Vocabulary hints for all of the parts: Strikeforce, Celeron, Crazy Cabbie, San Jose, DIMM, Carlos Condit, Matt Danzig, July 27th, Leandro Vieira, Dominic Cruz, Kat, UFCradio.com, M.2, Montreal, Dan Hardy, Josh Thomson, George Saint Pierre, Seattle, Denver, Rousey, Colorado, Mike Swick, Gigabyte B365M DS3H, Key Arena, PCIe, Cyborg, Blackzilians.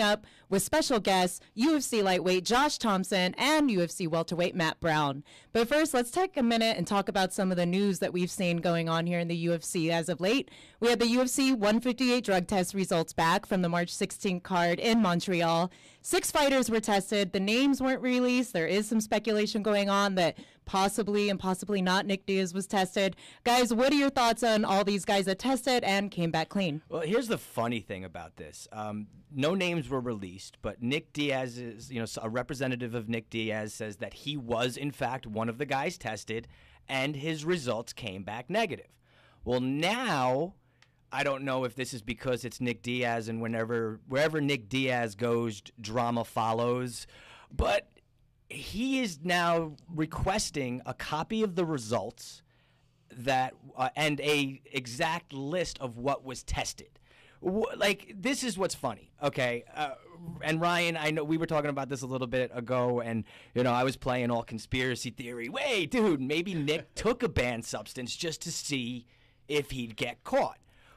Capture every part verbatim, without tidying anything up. up with special guests U F C lightweight Josh Thomson and U F C welterweight Matt Brown. But first, let's take a minute and talk about some of the news that we've seen going on here in the U F C as of late. We had the U F C one fifty-eight drug test results back from the March sixteenth card in Montreal. Six fighters were tested. The names weren't released. There is some speculation going on that possibly and possibly not Nick Diaz was tested. Guys, what are your thoughts on all these guys that tested and came back clean? Well, here's the funny thing about this. Um, no names were released, but Nick Diaz is, you know, a representative of Nick Diaz says that he was, in fact, one of the guys tested, and his results came back negative. Well, now, I don't know if this is because it's Nick Diaz, and whenever wherever Nick Diaz goes, drama follows, but he is now requesting a copy of the results that uh, and a exact list of what was tested. W like, this is what's funny, okay? Uh, and Ryan, I know we were talking about this a little bit ago, and, you know, I was playing all conspiracy theory. Wait, dude, maybe Nick took a banned substance just to see if he'd get caught.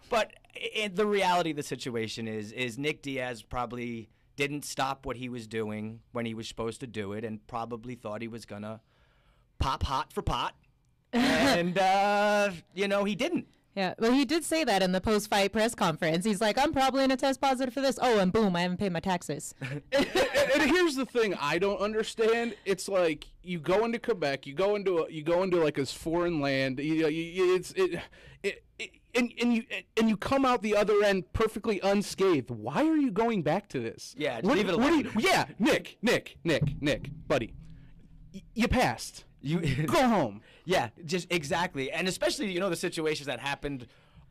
But in the reality of the situation is, is Nick Diaz probably didn't stop what he was doing when he was supposed to do it, and probably thought he was going to pop hot for pot. And, uh, you know, he didn't. Yeah, well, he did say that in the post-fight press conference. He's like, I'm probably going to test positive for this. Oh, and boom, I haven't paid my taxes. and, and here's the thing I don't understand. It's like you go into Quebec, you go into a, you go into like this foreign land. You know, you, it's it, it, it and and you and you come out the other end perfectly unscathed. Why are you going back to this? Yeah, just what, leave it alone. You, yeah, Nick, Nick, Nick, Nick, buddy, y you passed. You go home. Yeah, just exactly. And especially, you know, the situations that happened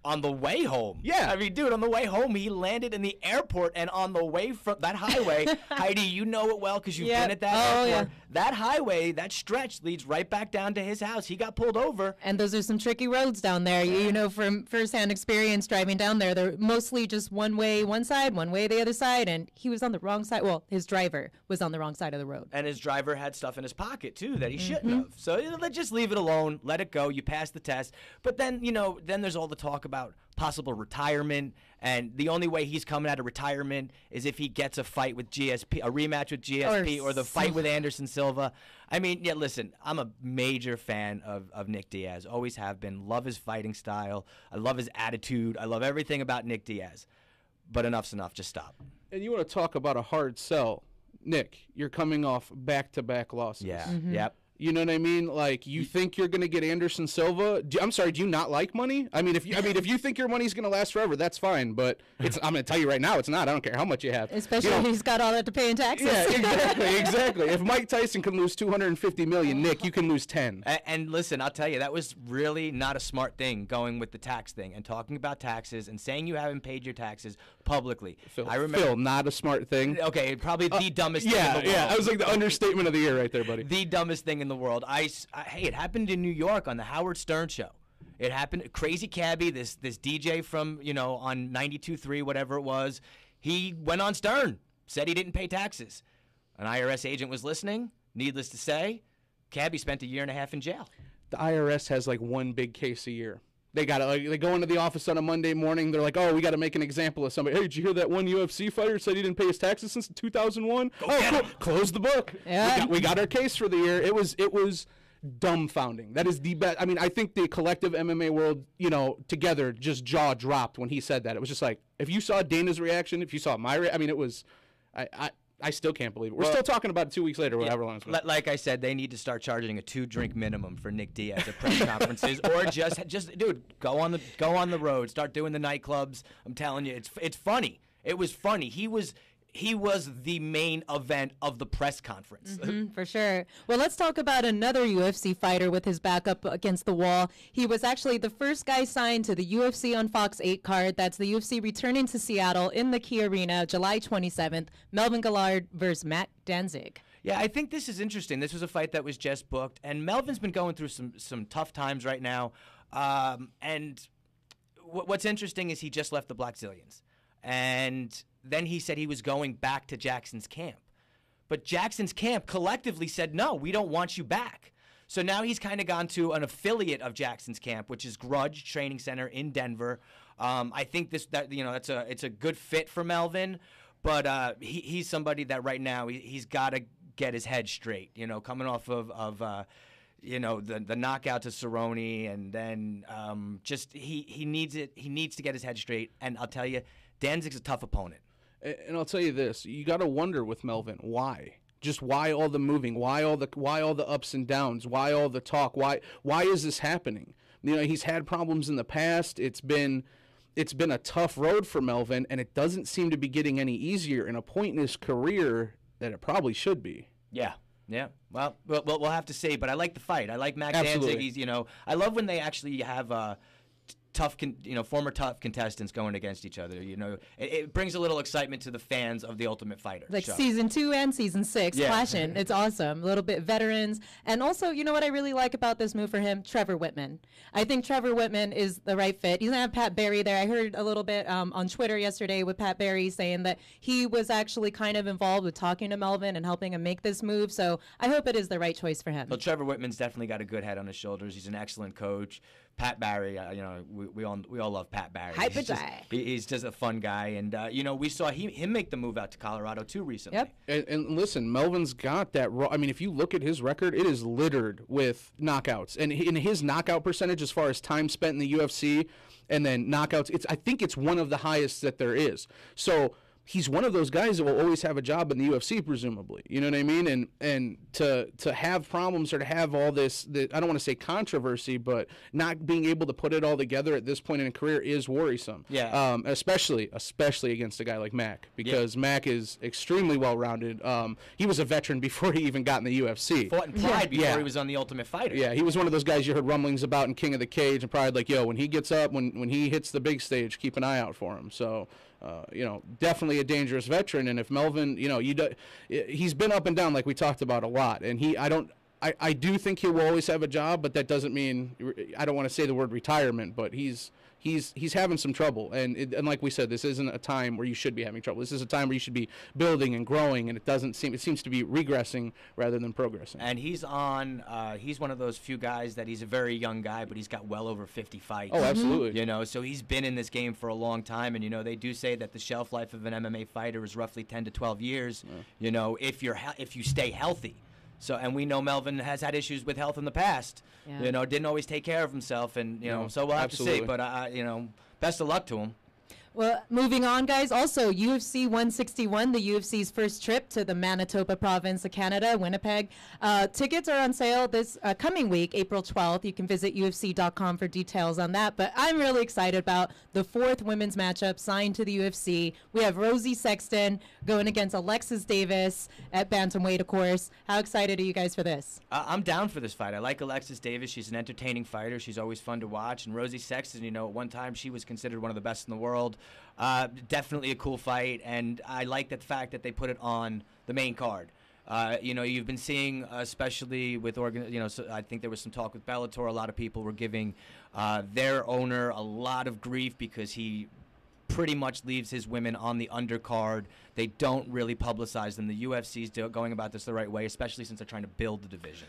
on the way home. Yeah. I mean, dude, on the way home, he landed in the airport, and on the way from that highway, Heidi, you know it well because you've yep. been at that oh, airport. Yeah. That highway, that stretch leads right back down to his house. He got pulled over. And those are some tricky roads down there. Yeah. You, you know, from firsthand experience driving down there, they're mostly just one way one side, one way the other side, and he was on the wrong side. Well, his driver was on the wrong side of the road. And his driver had stuff in his pocket, too, that he mm-hmm. shouldn't have. So, you know, let's just leave it alone. Let it go. You pass the test. But then, you know, then there's all the talk about possible retirement, and the only way he's coming out of retirement is if he gets a fight with G S P, a rematch with G S P, or, or the fight with Anderson Silva. I mean, yeah, listen, I'm a major fan of, of Nick Diaz. Always have been. Love his fighting style. I love his attitude. I love everything about Nick Diaz. But enough's enough. Just stop. And you want to talk about a hard sell. Nick, you're coming off back-to-back losses. Yeah. Mm-hmm. Yep. You know what I mean? Like, you think you're going to get Anderson Silva? Do, I'm sorry, do you not like money? I mean, if you, I mean, if you think your money's going to last forever, that's fine. But it's, I'm going to tell you right now, it's not. I don't care how much you have. Especially you know, if he's got all that to pay in taxes. Yeah, exactly, exactly. If Mike Tyson can lose two hundred fifty million dollars, Nick, you can lose ten. And, and listen, I'll tell you, that was really not a smart thing, going with the tax thing and talking about taxes and saying you haven't paid your taxes publicly. Phil, I remember, Phil not a smart thing. Okay, probably the uh, dumbest yeah, thing in the world. Yeah, that was like the understatement of the year right there, buddy. The dumbest thing in in the world. I, I hey, it happened in New York on the Howard Stern show. It happened. Crazy Cabbie, this this D J from, you know, on ninety-two point three, whatever it was, he went on Stern, said he didn't pay taxes. An I R S agent was listening. Needless to say, Cabbie spent a year and a half in jail. The I R S has like one big case a year. They got to, like, they go into the office on a Monday morning. They're like, oh, we got to make an example of somebody. Hey, did you hear that one U F C fighter said he didn't pay his taxes since two thousand one? Oh, cool. Close the book. Yeah. We got, we got our case for the year. It was it was dumbfounding. That is the best. I mean, I think the collective M M A world, you know, together just jaw dropped when he said that. It was just like, if you saw Dana's reaction, if you saw my reaction, I mean, it was, I, I, I still can't believe it. We're well, still talking about it two weeks later, whatever. Yeah, long like I said, they need to start charging a two-drink minimum for Nick Diaz at press conferences, or just, just, dude, go on the go on the road, start doing the nightclubs. I'm telling you, it's it's funny. It was funny. He was. He was the main event of the press conference. Mm-hmm, for sure. Well, let's talk about another U F C fighter with his back up against the wall. He was actually the first guy signed to the U F C on Fox eight card. That's the U F C returning to Seattle in the Key Arena July twenty-seventh. Melvin Guillard versus Matt Danzig. Yeah, I think this is interesting. This was a fight that was just booked, and Melvin's been going through some, some tough times right now. Um, and w what's interesting is he just left the Blackzilians. And then he said he was going back to Jackson's camp. But Jackson's camp collectively said, no, we don't want you back. So now he's kind of gone to an affiliate of Jackson's camp, which is Grudge Training Center in Denver. Um, I think this that you know that's a it's a good fit for Melvin. But uh, he, he's somebody that right now he, he's got to get his head straight. You know, coming off of, of uh, you know, the the knockout to Cerrone, and then um, just he, he needs it. He needs to get his head straight. And I'll tell you, Danzig's a tough opponent. And I'll tell you this: you got to wonder with Melvin why. Just why all the moving? Why all the why all the ups and downs? Why all the talk? Why why is this happening? You know, he's had problems in the past. It's been it's been a tough road for Melvin, and it doesn't seem to be getting any easier in a point in his career that it probably should be. Yeah. Yeah, well, well, we'll have to see. But I like the fight. I like Max Danzig. He's, you know, I love when they actually have uh, tough, con you know, former tough contestants going against each other. You know, it, it brings a little excitement to the fans of The Ultimate Fighter. Like so. season two and season six, yeah. Clashing. It's awesome. A little bit veterans, and also, you know what I really like about this move for him, Trevor Wittman. I think Trevor Wittman is the right fit. He's gonna have Pat Barry there. I heard a little bit um, on Twitter yesterday with Pat Barry saying that he was actually kind of involved with talking to Melvin and helping him make this move. So I hope it is the right choice for him. Well, Trevor Wittman's definitely got a good head on his shoulders. He's an excellent coach. Pat Barry, uh, you know, we, we all we all love Pat Barry. He's just, he's just a fun guy, and uh, you know, we saw he, him make the move out to Colorado too recently. Yep. And, and listen, Melvin's got that raw. I mean, if you look at his record, it is littered with knockouts, and in his knockout percentage, as far as time spent in the U F C, and then knockouts, it's I think it's one of the highest that there is. So he's one of those guys that will always have a job in the U F C, presumably. You know what I mean? And and to to have problems or to have all this, the, I don't want to say controversy, but not being able to put it all together at this point in a career is worrisome. Yeah. Um, especially especially against a guy like Mac, because yeah. Mac is extremely well-rounded. Um, he was a veteran before he even got in the U F C. Fought in Pride before yeah. he was on The Ultimate Fighter. Yeah, he was one of those guys you heard rumblings about in King of the Cage and Pride, like, yo, when he gets up, when when he hits the big stage, keep an eye out for him. So. Uh, you know, definitely a dangerous veteran, and if Melvin, you know, you do, he's been up and down like we talked about a lot, and he, I don't, I, I do think he will always have a job, but that doesn't mean, I don't want to say the word retirement, but he's, he's, he's having some trouble, and it, and like we said, this isn't a time where you should be having trouble. This is a time where you should be building and growing, and it doesn't seem, it seems to be regressing rather than progressing. And he's on, uh, he's one of those few guys that he's a very young guy, but he's got well over fifty fights. Oh, absolutely. You know, so he's been in this game for a long time, and you know, they do say that the shelf life of an M M A fighter is roughly ten to twelve years. Yeah. You know, if you're if you stay healthy. So, and we know Melvin has had issues with health in the past. Yeah. You know, didn't always take care of himself, and you know, yeah, so we'll have absolutely. to see. But uh, you know, best of luck to him. Well, moving on, guys. Also, U F C one sixty-one, the U F C's first trip to the Manitoba province of Canada, Winnipeg. Uh, tickets are on sale this uh, coming week, April twelfth. You can visit U F C dot com for details on that. But I'm really excited about the fourth women's matchup signed to the U F C. We have Rosi Sexton going against Alexis Davis at bantamweight, of course. How excited are you guys for this? Uh, I'm down for this fight. I like Alexis Davis. She's an entertaining fighter. She's always fun to watch. And Rosi Sexton, you know, at one time she was considered one of the best in the world. Uh, definitely a cool fight, and I like the fact that they put it on the main card. Uh, you know, you've been seeing, especially with, organ you know, so I think there was some talk with Bellator. A lot of people were giving uh, their owner a lot of grief because he pretty much leaves his women on the undercard. They don't really publicize them. The U F C's going about this the right way, especially since they're trying to build the division.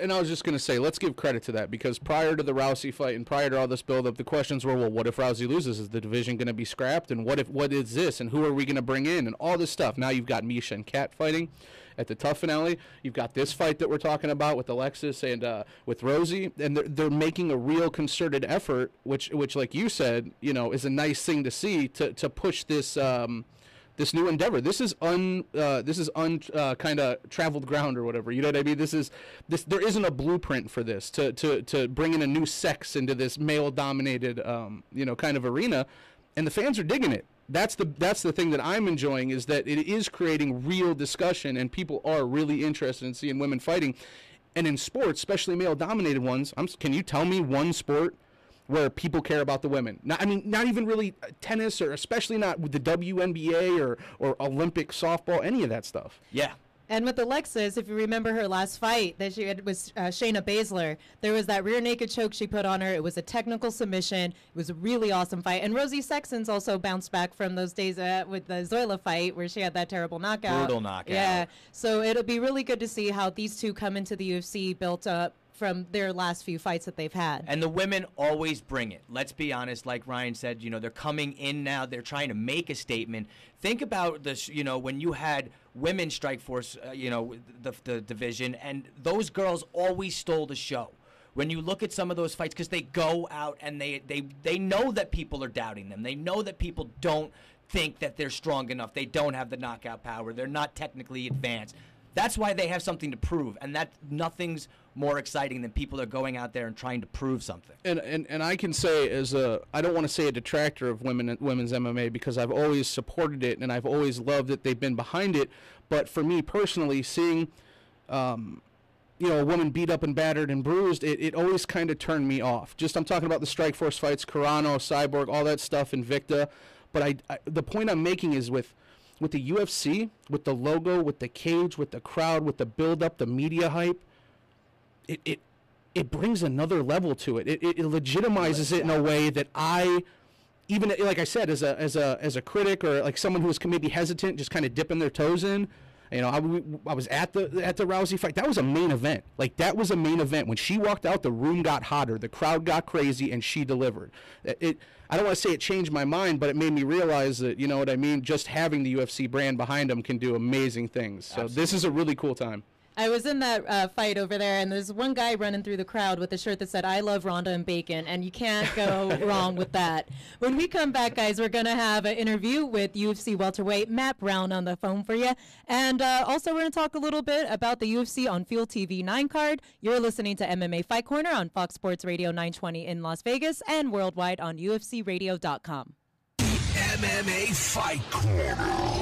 And I was just going to say, let's give credit to that, because prior to the Rousey fight and prior to all this build-up, the questions were, well, what if Rousey loses? Is the division going to be scrapped? And what if what is this? And who are we going to bring in? And all this stuff. Now you've got Misha and Kat fighting at the Tough Finale. You've got this fight that we're talking about with Alexis and uh, with Rosi. And they're, they're making a real concerted effort, which, which, like you said, you know, is a nice thing to see, to, to push this um, – this new endeavor. This is un, uh, this is un, uh, kind of traveled ground or whatever. You know what I mean? This is this. There isn't a blueprint for this to to to bring in a new sex into this male-dominated, um, you know, kind of arena, and the fans are digging it. That's the that's the thing that I'm enjoying, is that it is creating real discussion, and people are really interested in seeing women fighting, and in sports, especially male-dominated ones. I'm, can you tell me one sport where people care about the women? Not, I mean, not even really tennis, or especially not with the W N B A or, or Olympic softball, any of that stuff. Yeah. And with Alexis, if you remember her last fight that she had with uh, Shayna Baszler, there was that rear naked choke she put on her. It was a technical submission. It was a really awesome fight. And Rosi Sexton's also bounced back from those days uh, with the Zoila fight where she had that terrible knockout. Brutal knockout. Yeah. So it'll be really good to see how these two come into the U F C built up from their last few fights that they've had. And the women always bring it. Let's be honest. Like Ryan said, you know, they're coming in now. They're trying to make a statement. Think about this, you know, when you had women's Strikeforce, uh, you know, the, the division, and those girls always stole the show. When you look at some of those fights, because they go out and they, they, they know that people are doubting them. They know that people don't think that they're strong enough. They don't have the knockout power. They're not technically advanced. That's why they have something to prove, and that nothing's more exciting than people that are going out there and trying to prove something. And and, and I can say, as a, I don't want to say a detractor of women women's M M A, because I've always supported it and I've always loved that they've been behind it. But for me personally, seeing, um, you know, a woman beat up and battered and bruised, it, it always kind of turned me off. Just I'm talking about the Strikeforce fights, Carano, Cyborg, all that stuff, Invicta. But I, I the point I'm making is with. With the U F C, with the logo, with the cage, with the crowd, with the build-up, the media hype, it it, it brings another level to it. It, it, it legitimizes it in a way that I, even like I said, as a as a as a critic or like someone who was maybe hesitant, just kind of dipping their toes in. You know, I, I was at the at the Rousey fight. That was a main event. Like that was a main event. When she walked out, the room got hotter, the crowd got crazy, and she delivered. It, it I don't want to say it changed my mind, but it made me realize that, you know what I mean, just having the U F C brand behind them can do amazing things. So Absolutely. This is a really cool time. I was in that uh, fight over there, and there's one guy running through the crowd with a shirt that said, I love Rhonda and bacon, and you can't go wrong with that. When we come back, guys, we're going to have an interview with U F C welterweight Matt Brown on the phone for you. And uh, also, we're going to talk a little bit about the U F C on Fuel T V nine card. You're listening to M M A Fight Corner on Fox Sports Radio nine twenty in Las Vegas and worldwide on U F C radio dot com. The M M A Fight Corner.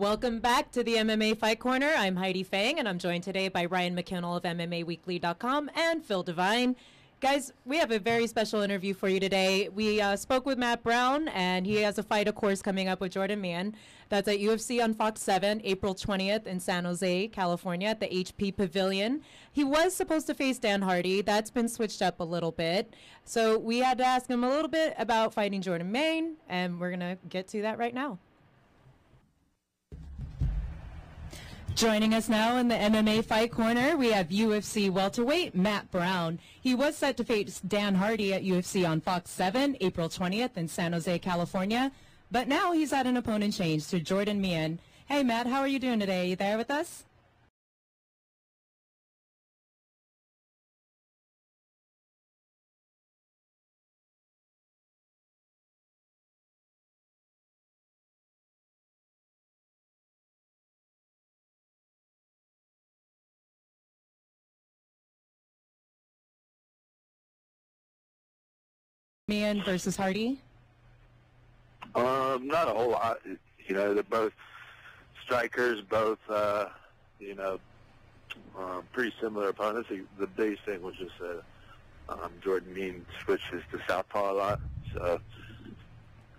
Welcome back to the M M A Fight Corner. I'm Heidi Fang, and I'm joined today by Ryan McKinnell of M M A Weekly dot com and Phil Devine. Guys, we have a very special interview for you today. We uh, spoke with Matt Brown, and he has a fight, of course, coming up with Jordan Mein. That's at U F C on Fox seven, April twentieth in San Jose, California, at the H P Pavilion. He was supposed to face Dan Hardy. That's been switched up a little bit. So we had to ask him a little bit about fighting Jordan Mein, and we're going to get to that right now. Joining us now in the M M A Fight Corner, we have U F C welterweight Matt Brown. He was set to face Dan Hardy at U F C on Fox seven, April twentieth in San Jose, California. But now he's had an opponent change to Jordan Mein. Hey, Matt, how are you doing today? Are you there with us? Mann versus Hardy? Um, not a whole lot. You know, they're both strikers, both, uh, you know, um, pretty similar opponents. The, the biggest thing was just uh, um, Jordan Mein switches to southpaw a lot. So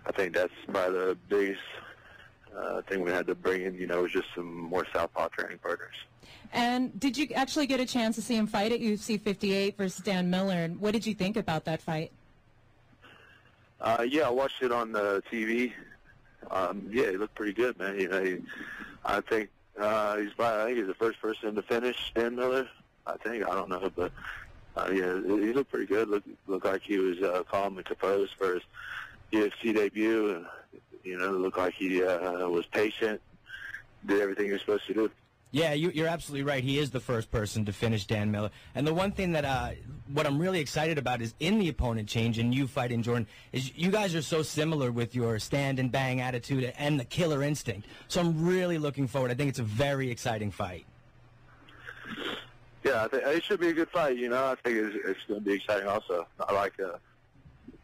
I think that's probably the biggest uh, thing we had to bring in, you know, was just some more southpaw training partners. And did you actually get a chance to see him fight at U F C fifty-eight versus Dan Miller? And what did you think about that fight? Uh, yeah, I watched it on the T V. Um, yeah, he looked pretty good, man. You know, he, I think uh, he's probably, I think he's the first person to finish Dan Miller. I think I don't know, but uh, yeah, he looked pretty good. Looked looked like he was uh, calm and composed for his U F C debut, and you know, looked like he uh, was patient, did everything he was supposed to do. Yeah, you, you're absolutely right. He is the first person to finish Dan Miller. And the one thing that uh, what I'm really excited about is in the opponent change and you fighting Jordan, is you guys are so similar with your stand and bang attitude and the killer instinct. So I'm really looking forward. I think it's a very exciting fight. Yeah, I think it should be a good fight. You know, I think it's, it's going to be exciting also. I like uh,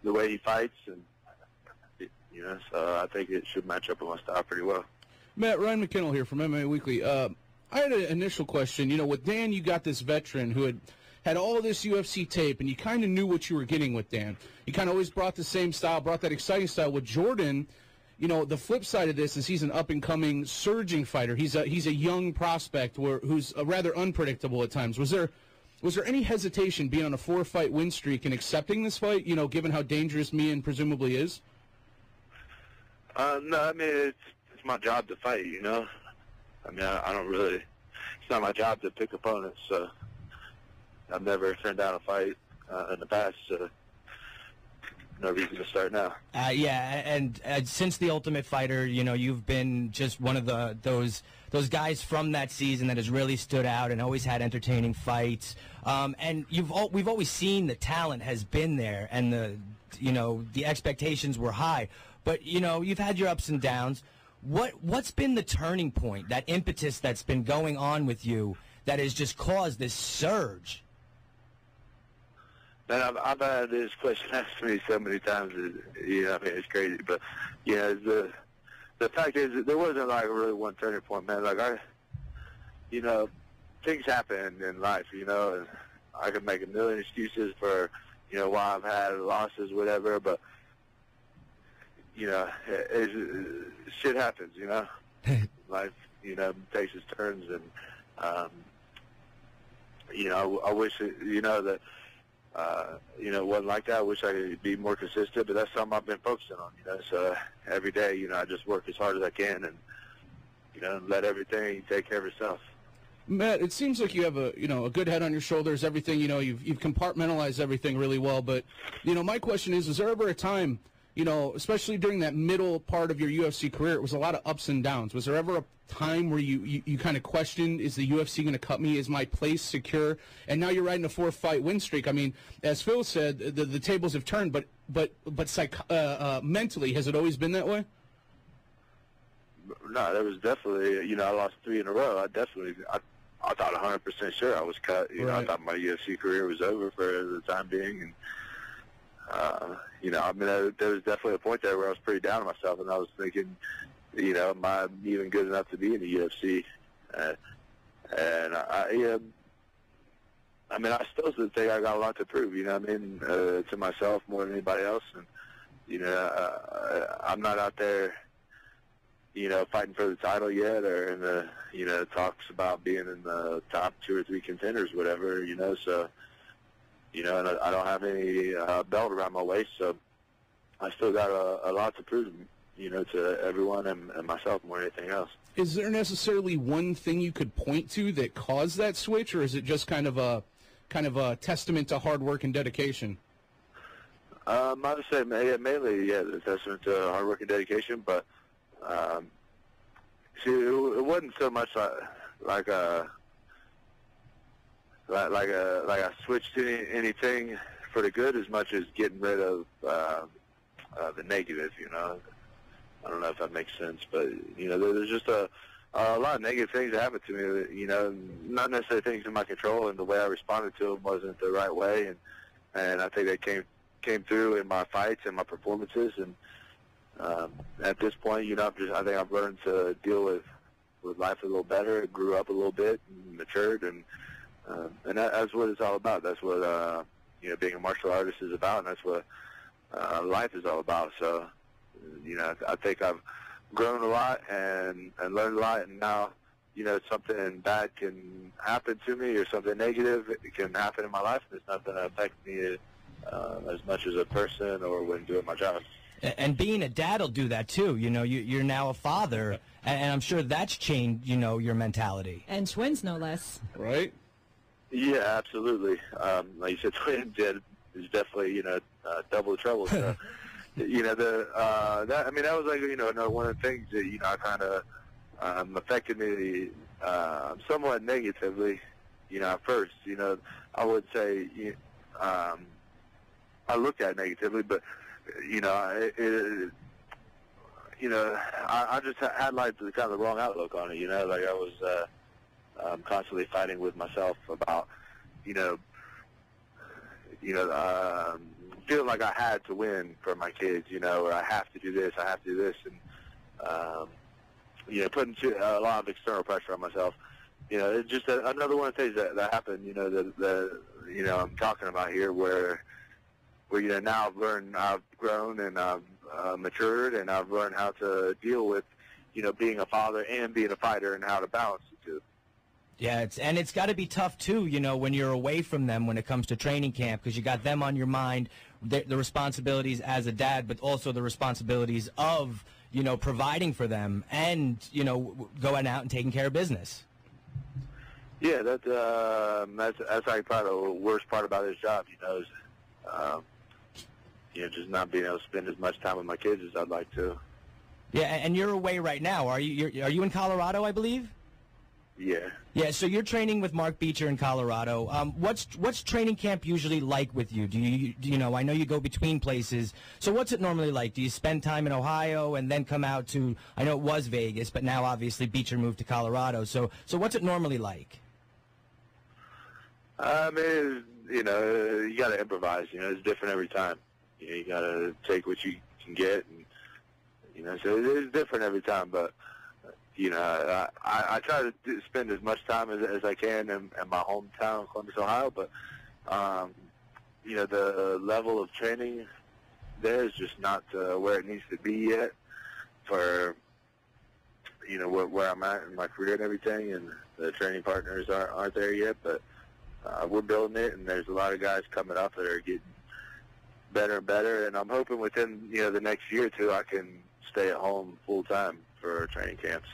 the way he fights, and you know, so I think it should match up with my style pretty well. Matt, Ryan McKinnell here from M M A Weekly. Uh, I had an initial question. You know, with Dan, you got this veteran who had had all this U F C tape, and you kind of knew what you were getting with Dan. You kind of always brought the same style, brought that exciting style. With Jordan, you know, the flip side of this is he's an up-and-coming, surging fighter. He's a he's a young prospect where, who's rather unpredictable at times. Was there was there any hesitation being on a four-fight win streak and accepting this fight, you know, given how dangerous Mein presumably is? Uh, no, I mean, it's, it's my job to fight, you know. I mean, I, I don't really, it's not my job to pick opponents, so I've never turned down a fight uh, in the past, so no reason to start now. Uh, yeah, and, and since The Ultimate Fighter, you know, you've been just one of the those those guys from that season that has really stood out and always had entertaining fights. Um, and you've all, we've always seen the talent has been there, and the you know the expectations were high. But, you know, you've had your ups and downs. What, what's been the turning point, that impetus that's been going on with you that has just caused this surge? Man, I've, I've had this question asked to me so many times. It, you know, I mean, it's crazy. But, you know, the, the fact is there wasn't, like, really one turning point, man. Like, I, you know, things happen in life, you know. And I could make a million excuses for, you know, why I've had losses, whatever, but, you know, it, it, it, shit happens, you know. Life, you know, takes its turns, and, um, you know, I, I wish, it, you know, that, uh, you know, wasn't like that. I wish I could be more consistent, but that's something I've been focusing on, you know. So every day, you know, I just work as hard as I can and, you know, let everything take care of itself. Matt, it seems like you have a you know a good head on your shoulders. Everything, you know, you've you've compartmentalized everything really well. But, you know, my question is, was there ever a time, you know, especially during that middle part of your U F C career, it was a lot of ups and downs. Was there ever a time where you, you, you kind of questioned, is the U F C going to cut me? Is my place secure? And now you're riding a four-fight win streak. I mean, as Phil said, the, the tables have turned, but but but psych uh, uh, mentally, has it always been that way? No, that was definitely, you know, I lost three in a row. I definitely, I, I thought one hundred percent sure I was cut. You right. know, I thought my U F C career was over for the time being, and Uh, you know, I mean, there was definitely a point there where I was pretty down on myself, and I was thinking, you know, am I even good enough to be in the U F C? Uh, and I, yeah, I mean, I still think I got a lot to prove, you know what I mean, uh, to myself more than anybody else. And, you know, uh, I'm not out there, you know, fighting for the title yet, or in the, you know, talks about being in the top two or three contenders, whatever, you know, so. You know, and I, I don't have any uh, belt around my waist, so I still got a, a lot to prove, you know, to everyone and, and myself more than anything else. Is there necessarily one thing you could point to that caused that switch, or is it just kind of a kind of a testament to hard work and dedication? Um, I would say mainly, yeah, the testament to hard work and dedication, but um, see, it, it wasn't so much like like a. Like, like, a, like I switched to anything for the good as much as getting rid of uh, uh, the negative, you know. I don't know if that makes sense, but, you know, there's just a, a lot of negative things that happened to me, you know, not necessarily things in my control, and the way I responded to them wasn't the right way, and, and I think that came came through in my fights and my performances. And um, at this point, you know, I've just, I think I've learned to deal with, with life a little better. I grew up a little bit, and matured, and uh, and that, that's what it's all about. That's what uh, you know, being a martial artist is about, and that's what uh, life is all about. So, you know, I, I think I've grown a lot and and learned a lot, and now, you know, something bad can happen to me or something negative, it can happen in my life, and it's not going to affect me uh, as much as a person or when doing my job. And being a dad will do that too. You know, you, you're now a father, and I'm sure that's changed, you know, your mentality. And twins, no less. Right? Yeah, absolutely. Um, like you said, twins is definitely, you know, uh, double the trouble. So, you know, the uh, that I mean, that was like, you know, another one of the things that, you know, I kind of um, affected me uh, somewhat negatively, you know, at first. You know, I would say um, I looked at it negatively, but, you know, it, it, you know, I, I just had like the kind of the wrong outlook on it. You know, like I was uh, um, constantly fighting with myself about, you know, you know, um, feeling like I had to win for my kids. You know, or I have to do this, I have to do this, and um, you know, putting too, a lot of external pressure on myself. You know, it's just a, another one of the things that, that happened. You know, that the you know I'm talking about here, where. Well, you know, now I've learned, I've grown, and I've uh, matured, and I've learned how to deal with, you know, being a father and being a fighter, and how to balance the two. Yeah, it's, and it's got to be tough, too, you know, when you're away from them when it comes to training camp, because you got them on your mind, the, the responsibilities as a dad, but also the responsibilities of, you know, providing for them and, you know, going out and taking care of business. Yeah, that's, uh, that's, that's like probably the worst part about this job, you know, is, um, you know, just not being able to spend as much time with my kids as I'd like to. Yeah, and you're away right now. Are you you're, are you in Colorado, I believe? Yeah. Yeah, so you're training with Mark Beecher in Colorado. Um, what's what's training camp usually like with you? Do you, you know, I know you go between places. So what's it normally like? Do you spend time in Ohio and then come out to, I know it was Vegas, but now obviously Beecher moved to Colorado. So so what's it normally like? I mean, you know, you got to improvise. You know, it's different every time. You know, you got to take what you can get, and, you know, so it is different every time, but, you know, I, I, I try to do, spend as much time as, as I can in, in my hometown, Columbus, Ohio, but, um, you know, the level of training there is just not uh, where it needs to be yet for, you know, where, where I'm at in my career and everything, and the training partners aren't, aren't there yet, but uh, we're building it, and there's a lot of guys coming up that are getting better and better, and I'm hoping within, you know, the next year or two I can stay at home full time for training camps.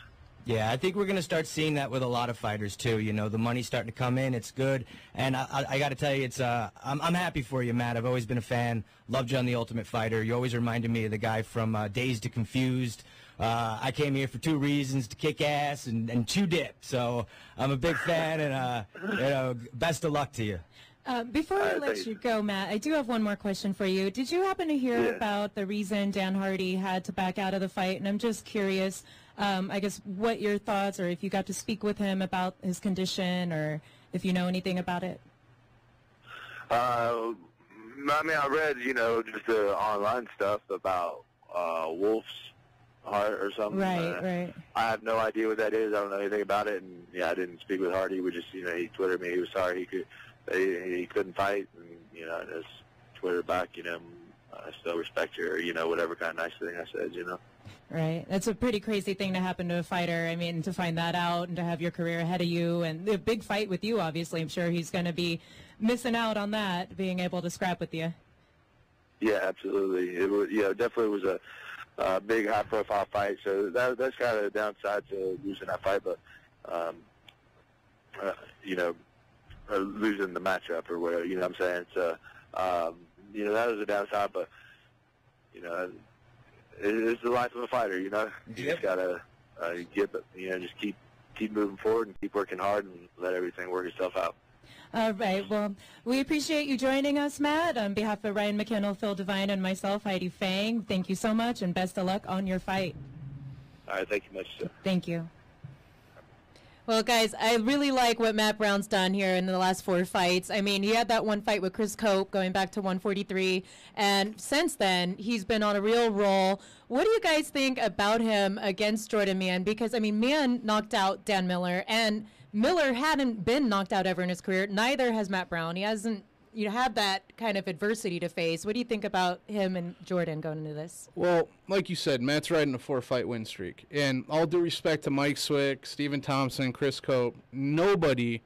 Yeah, I think we're going to start seeing that with a lot of fighters too. You know, the money's starting to come in. It's good, and I, I, I got to tell you, it's uh, I'm, I'm happy for you, Matt. I've always been a fan. Loved you on The Ultimate Fighter. You always reminded me of the guy from uh, Dazed to Confused. Uh, I came here for two reasons: to kick ass and, and chew dip. So I'm a big fan, and uh, you know, best of luck to you. Uh, before I let you go, Matt, I do have one more question for you. Did you happen to hear yeah. about the reason Dan Hardy had to back out of the fight? And I'm just curious, um, I guess, what your thoughts, or if you got to speak with him about his condition, or if you know anything about it. Uh, I mean, I read, you know, just the online stuff about uh, Wolf's heart or something. Right, uh, right. I have no idea what that is. I don't know anything about it. And, yeah, I didn't speak with Hardy. We just, you know, he Twittered me. He was sorry he could... He, he couldn't fight, and, you know, just Twitter back, you know, I still respect you, or, you know, whatever kind of nice thing I said, you know. Right. That's a pretty crazy thing to happen to a fighter. I mean, to find that out and to have your career ahead of you, and the big fight with you, obviously. I'm sure he's going to be missing out on that, being able to scrap with you. Yeah, absolutely. It was, you know, definitely was a, a big, high-profile fight, so that, that's kind of the downside to losing that fight, but, um, uh, you know, or losing the matchup or whatever, you know what I'm saying? So, um, you know, that was a downside, but, you know, it, it's the life of a fighter, you know? You yep. just got to uh, get, you know, just keep, keep moving forward and keep working hard and let everything work itself out. All right. Well, we appreciate you joining us, Matt. On behalf of Ryan McKinnell, Phil Devine, and myself, Heidi Fang, thank you so much, and best of luck on your fight. All right. Thank you much, sir. Thank you. Well, guys, I really like what Matt Brown's done here in the last four fights. I mean, he had that one fight with Chris Cope going back to one forty-three, and since then, he's been on a real roll. What do you guys think about him against Jordan Mein? Because, I mean, Mein knocked out Dan Miller, and Miller hadn't been knocked out ever in his career. Neither has Matt Brown. He hasn't you had that kind of adversity to face. What do you think about him and Jordan going into this? Well, like you said, Matt's riding a four-fight win streak. And all due respect to Mike Swick, Stephen Thompson, Chris Cope, nobody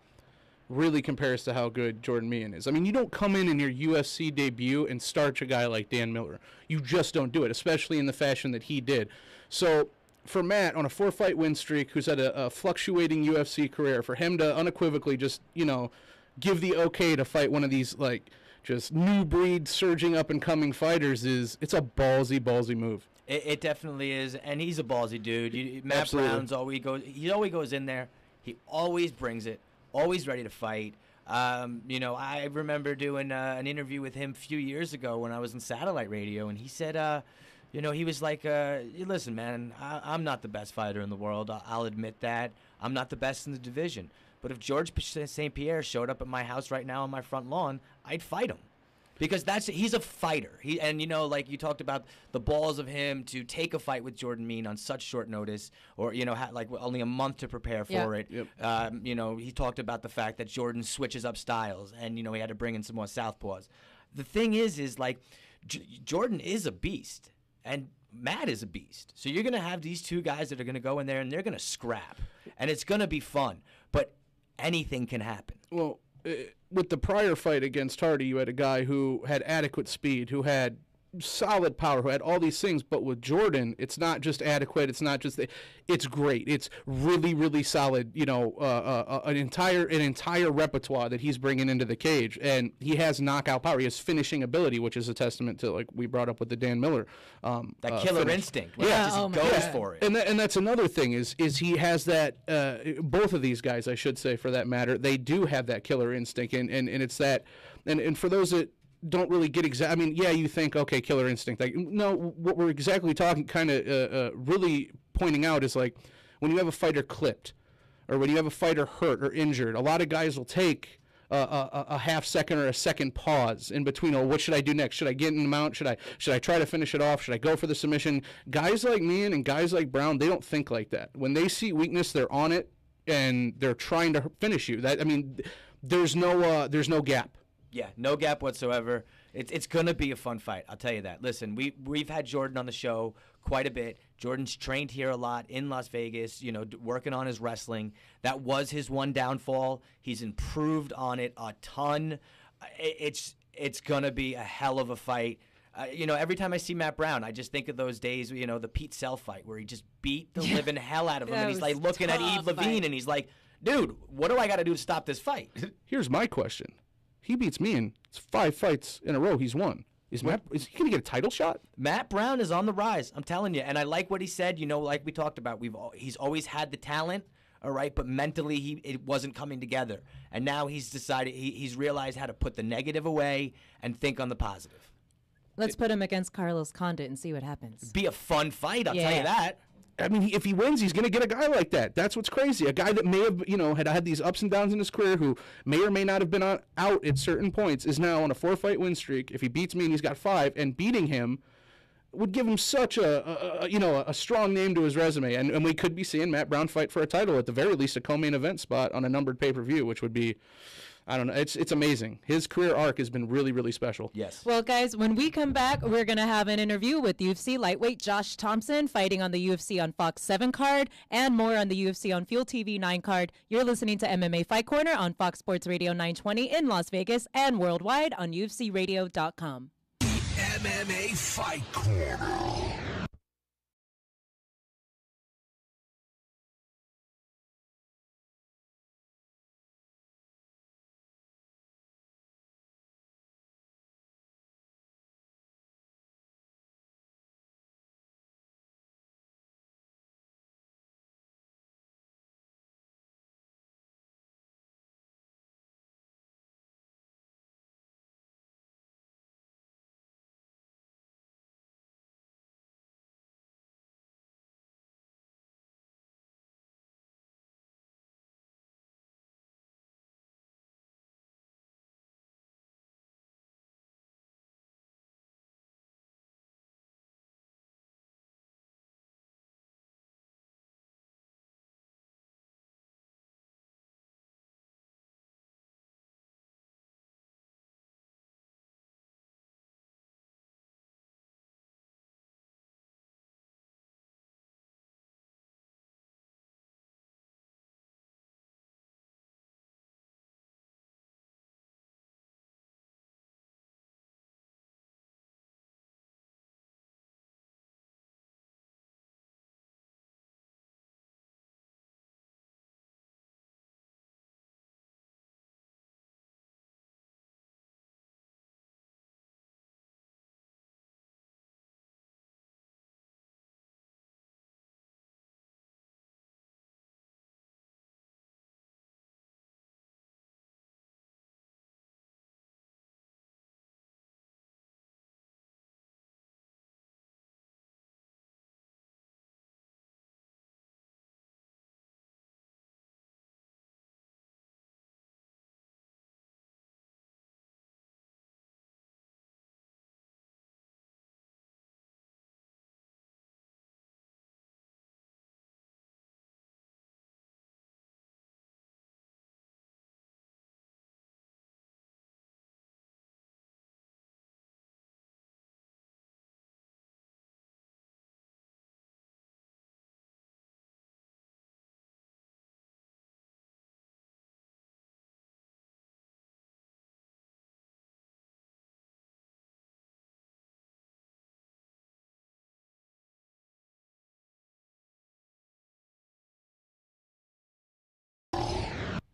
really compares to how good Jordan Mein is. I mean, you don't come in in your U F C debut and starch a guy like Dan Miller. You just don't do it, especially in the fashion that he did. So for Matt, on a four-fight win streak, who's had a, a fluctuating U F C career, for him to unequivocally just, you know, give the okay to fight one of these, like, just new breed surging up and coming fighters is, it's a ballsy, ballsy move. It, it definitely is, and he's a ballsy dude. You, Matt Absolutely. Brown's always goes, he always goes in there. He always brings it, always ready to fight. Um, you know, I remember doing uh, an interview with him a few years ago when I was in satellite radio, and he said, uh, you know, he was like, uh, listen, man, I, I'm not the best fighter in the world. I'll, I'll admit that. I'm not the best in the division. But if George Saint Pierre showed up at my house right now on my front lawn, I'd fight him, because that's he's a fighter. He and you know, like you talked about the balls of him to take a fight with Jordan Mein on such short notice, or you know, ha like only a month to prepare for yeah. it. Yep. Um, you know, he talked about the fact that Jordan switches up styles, and you know, he had to bring in some more southpaws. The thing is, is like J Jordan is a beast, and Matt is a beast. So you're gonna have these two guys that are gonna go in there and they're gonna scrap, and it's gonna be fun, but anything can happen. Well, uh, with the prior fight against Hardy, you had a guy who had adequate speed, who had solid power, who had all these things. But with Jordan, it's not just adequate. It's not just it's great. It's really, really solid. You know, uh, uh, an entire an entire repertoire that he's bringing into the cage, and he has knockout power. He has finishing ability, which is a testament to, like we brought up with the Dan Miller, um, that uh, killer finish. instinct. Right? Yeah, he just oh goes God. for it. And that, and that's another thing is is he has that. Uh, both of these guys, I should say, for that matter, they do have that killer instinct, and and, and it's that, and and for those that don't really get exact. I mean, yeah, you think, okay, killer instinct. Like, no, what we're exactly talking, kind of uh, uh, really pointing out is like when you have a fighter clipped, or when you have a fighter hurt or injured. A lot of guys will take uh, a, a half second or a second pause in between. Oh, what should I do next? Should I get in the mount? Should I should I try to finish it off? Should I go for the submission? Guys like me and guys like Brown, they don't think like that. When they see weakness, they're on it and they're trying to finish you. That I mean, there's no uh, there's no gap. Yeah, no gap whatsoever. It's it's gonna be a fun fight. I'll tell you that. Listen, we we've had Jordan on the show quite a bit. Jordan's trained here a lot in Las Vegas. You know, d working on his wrestling. That was his one downfall. He's improved on it a ton. It, it's it's gonna be a hell of a fight. Uh, you know, every time I see Matt Brown, I just think of those days, you know, the Pete Sell fight where he just beat the yeah. living hell out of him, that and he's like looking at Eve Levine, fight. and he's like, "Dude, what do I got to do to stop this fight?" Here's my question. He beats me in five fights in a row. He's won. Is Matt? Is he gonna get a title shot? Matt Brown is on the rise. I'm telling you, and I like what he said. You know, like we talked about, we've all, he's always had the talent, all right, but mentally he it wasn't coming together, and now he's decided he, he's realized how to put the negative away and think on the positive. Let's it, put him against Carlos Condit and see what happens. Be a fun fight. I'll yeah. tell you that. I mean, if he wins, he's going to get a guy like that. That's what's crazy. A guy that may have, you know, had had these ups and downs in his career, who may or may not have been on, out at certain points, is now on a four-fight win streak. If he beats me and he's got five, and beating him would give him such a, a, a you know, a strong name to his resume. And, and we could be seeing Matt Brown fight for a title, at the very least, a co-main event spot on a numbered pay-per-view, which would be... I don't know. It's it's amazing. His career arc has been really, really special. Yes. Well, guys, when we come back, we're going to have an interview with U F C lightweight Josh Thomson, fighting on the U F C on Fox seven card, and more on the U F C on Fuel T V nine card. You're listening to M M A Fight Corner on Fox Sports Radio nine twenty in Las Vegas and worldwide on U F C radio dot com. The M M A Fight Corner.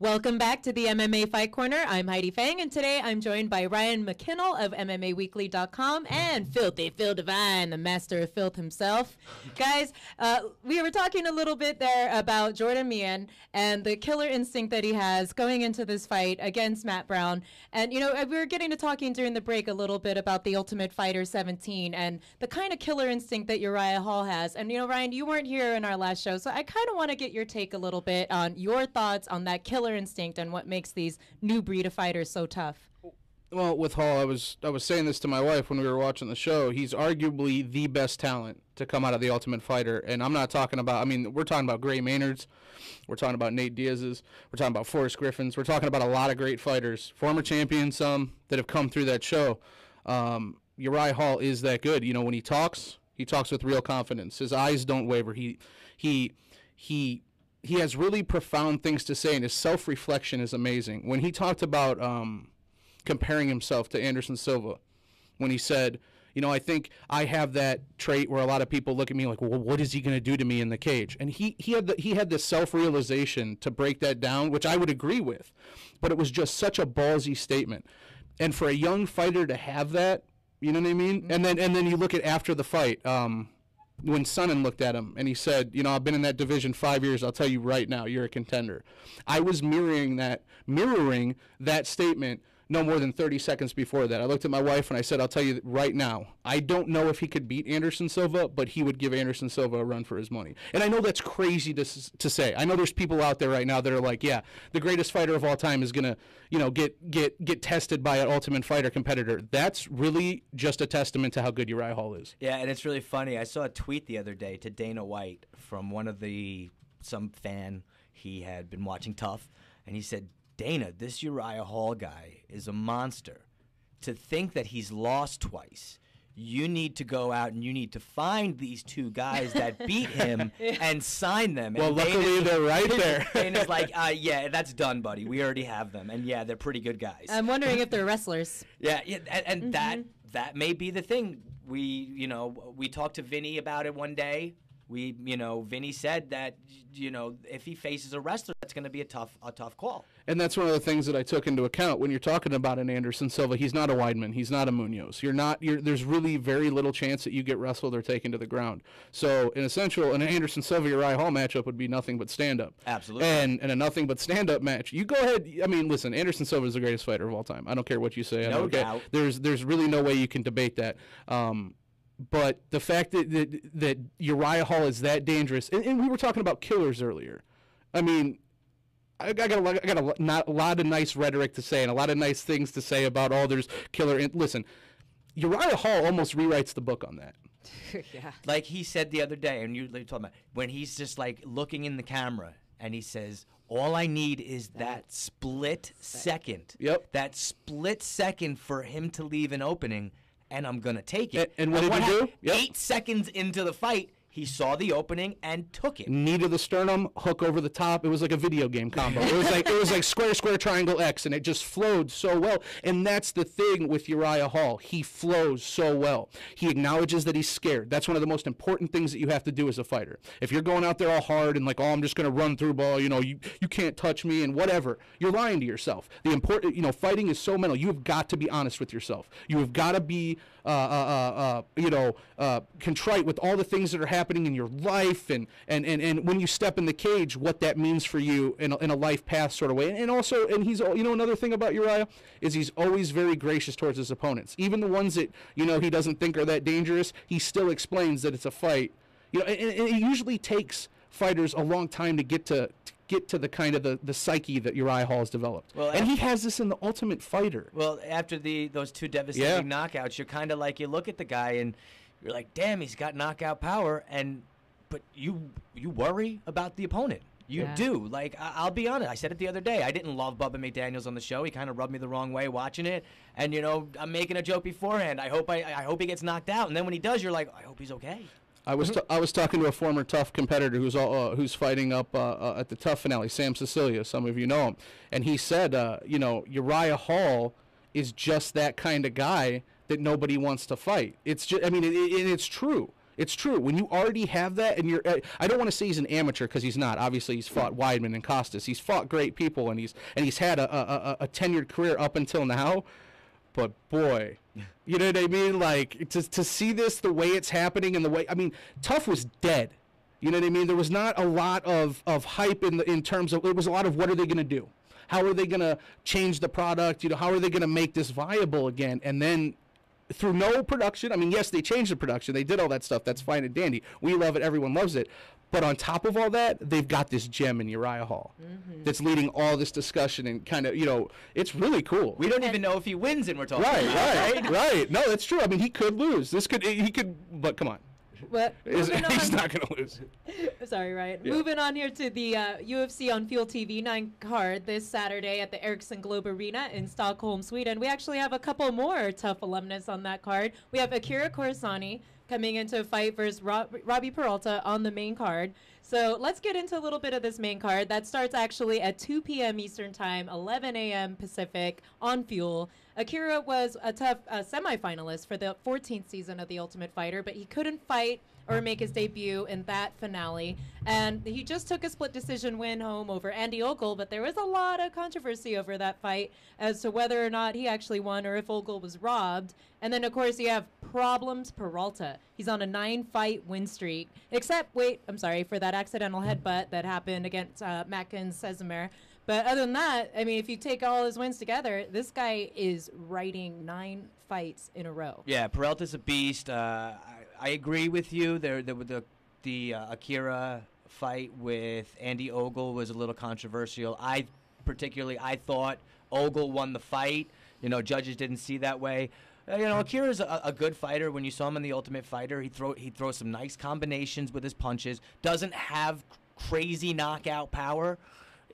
Welcome back to the M M A Fight Corner. I'm Heidi Fang, and today I'm joined by Ryan McKinnell of M M A Weekly dot com and Filthy Phil Devine, the master of filth himself. Guys, uh, we were talking a little bit there about Jordan Mein and the killer instinct that he has going into this fight against Matt Brown. And, you know, we were getting to talking during the break a little bit about the Ultimate Fighter seventeen and the kind of killer instinct that Uriah Hall has. And, you know, Ryan, you weren't here in our last show, so I kind of want to get your take a little bit on your thoughts on that killer instinct and what makes these new breed of fighters so tough. Well, with Hall, I was I was saying this to my wife when we were watching the show. He's arguably the best talent to come out of the Ultimate Fighter, and I'm not talking about. I mean, we're talking about Gray Maynard's, we're talking about Nate Diaz's, we're talking about Forrest Griffin's. We're talking about a lot of great fighters, former champions, some um, that have come through that show. Um, Uriah Hall is that good. You know, when he talks, he talks with real confidence. His eyes don't waver. He he he. He has really profound things to say, and his self-reflection is amazing. When he talked about um, comparing himself to Anderson Silva, when he said, you know, I think I have that trait where a lot of people look at me like, well, what is he going to do to me in the cage? And he, he had the, he had this self-realization to break that down, which I would agree with, but it was just such a ballsy statement. And for a young fighter to have that, you know what I mean? Mm-hmm. And then and then you look at after the fight, um, when Sonnen looked at him and he said, you know, I've been in that division five years. I'll tell you right now, you're a contender. I was mirroring that, mirroring that statement no more than thirty seconds before that. I looked at my wife and I said, I'll tell you right now, I don't know if he could beat Anderson Silva, but he would give Anderson Silva a run for his money. And I know that's crazy to, to say. I know there's people out there right now that are like, yeah, the greatest fighter of all time is going to, you know, get, get, get tested by an Ultimate Fighter competitor. That's really just a testament to how good Uriah Hall is. Yeah, and it's really funny. I saw a tweet the other day to Dana White from one of the, some fan. He had been watching Tough, and he said, Dana, this Uriah Hall guy is a monster. To think that he's lost twice, you need to go out and you need to find these two guys that beat him and sign them. Well, and luckily Dana's, they're right there. Dana's like, uh, yeah, that's done, buddy. We already have them. And, yeah, they're pretty good guys. I'm wondering if they're wrestlers. Yeah, yeah, and, and mm-hmm. that that may be the thing. We, you know, we talked to Vinny about it one day. We, you know, Vinny said that, you know, if he faces a wrestler, that's going to be a tough, a tough call. And that's one of the things that I took into account when you're talking about an Anderson Silva. He's not a Weidman. He's not a Munoz. You're not. You're, there's really very little chance that you get wrestled or taken to the ground. So, in essential, an Anderson Silva Uriah Hall matchup would be nothing but stand up. Absolutely. And and a nothing but stand up match. You go ahead. I mean, listen, Anderson Silva is the greatest fighter of all time. I don't care what you say. I no doubt. Care. There's there's really no way you can debate that. Um, But the fact that, that that Uriah Hall is that dangerous, and, and we were talking about killers earlier. I mean, I, I got a, I got a, not, a lot of nice rhetoric to say and a lot of nice things to say about all there's killer. And listen, Uriah Hall almost rewrites the book on that. Yeah. Like he said the other day, and you were talking about when he's just like looking in the camera and he says, all I need is that, that split second. Yep. That split second for him to leave an opening. And I'm going to take it. And, and what and did what he do? Yep. Eight seconds into the fight, he saw the opening and took it. Knee to the sternum, hook over the top. It was like a video game combo. It was like it was like square, square, triangle, X, and it just flowed so well. And that's the thing with Uriah Hall. He flows so well. He acknowledges that he's scared. That's one of the most important things that you have to do as a fighter. If you're going out there all hard and like, oh, I'm just going to run through ball, you know, you, you can't touch me and whatever, you're lying to yourself. The important, you know, fighting is so mental. You have got to be honest with yourself. You have got to be, uh, uh, uh, uh, you know, uh, contrite with all the things that are happening. happening in your life and, and, and, and when you step in the cage, what that means for you in a, in a life path sort of way. And, and also, and he's, you know, another thing about Uriah is he's always very gracious towards his opponents. Even the ones that, you know, he doesn't think are that dangerous, he still explains that it's a fight. You know, and, and it usually takes fighters a long time to get to, to get to the kind of the, the psyche that Uriah Hall has developed. Well, and after, he has this in The Ultimate Fighter. Well, after the those two devastating yeah. knockouts, you're kind of like, you look at the guy and you're like, damn, he's got knockout power, and but you you worry about the opponent. You yeah. do. Like, I, I'll be honest. I said it the other day. I didn't love Bubba McDaniels on the show. He kind of rubbed me the wrong way watching it. And, you know, I'm making a joke beforehand. I hope I, I hope he gets knocked out. And then when he does, you're like, I hope he's okay. I was t I was talking to a former Tough competitor who's all, uh, who's fighting up uh, uh, at the Tough Finale, Sam Cecilia. Some of you know him. And he said, uh, you know, Uriah Hall is just that kind of guy that nobody wants to fight. It's just, I mean, it, it, it's true. It's true. When you already have that, and you're, I don't want to say he's an amateur because he's not. Obviously, he's fought Weidman and Costas. He's fought great people, and he's and he's had a a, a tenured career up until now. But boy, you know what I mean? Like to to see this the way it's happening and the way I mean, Tough was dead. You know what I mean? There was not a lot of of hype in the, in terms of it was a lot of what are they going to do? How are they going to change the product? You know, how are they going to make this viable again? And then through no production, I mean, yes, they changed the production. They did all that stuff. That's fine and dandy. We love it. Everyone loves it. But on top of all that, they've got this gem in Uriah Hall mm-hmm. that's leading all this discussion and kind of, you know, it's really cool. We don't and even know if he wins and we're talking right, about it. Right, right, right. No, that's true. I mean, he could lose. This could, he could, but come on. What? Is, he's not going to lose. Sorry, Ryan. Yeah. Moving on here to the uh, U F C on Fuel T V nine card this Saturday at the Ericsson Globe Arena in Stockholm, Sweden. We actually have a couple more Tough alumnus on that card. We have Akira Korosani coming into a fight versus Rob Robbie Peralta on the main card. So let's get into a little bit of this main card. That starts actually at two p.m. Eastern Time, eleven a.m. Pacific on Fuel. Akira was a Tough uh, semifinalist for the fourteenth season of The Ultimate Fighter, but he couldn't fight or make his debut in that finale. And he just took a split decision win home over Andy Ogle, but there was a lot of controversy over that fight as to whether or not he actually won or if Ogle was robbed. And then, of course, you have Problems Peralta. He's on a nine-fight win streak, except, wait, I'm sorry, for that accidental headbutt that happened against uh, Macken Sesmer. But other than that, I mean, if you take all his wins together, this guy is riding nine fights in a row. Yeah, Peralta's a beast. Uh, I, I agree with you. There, the the, the uh, Akira fight with Andy Ogle was a little controversial. I particularly, I thought Ogle won the fight. You know, judges didn't see that way. You know, Akira's a, a good fighter. When you saw him in The Ultimate Fighter, he throw he throws some nice combinations with his punches. Doesn't have crazy knockout power.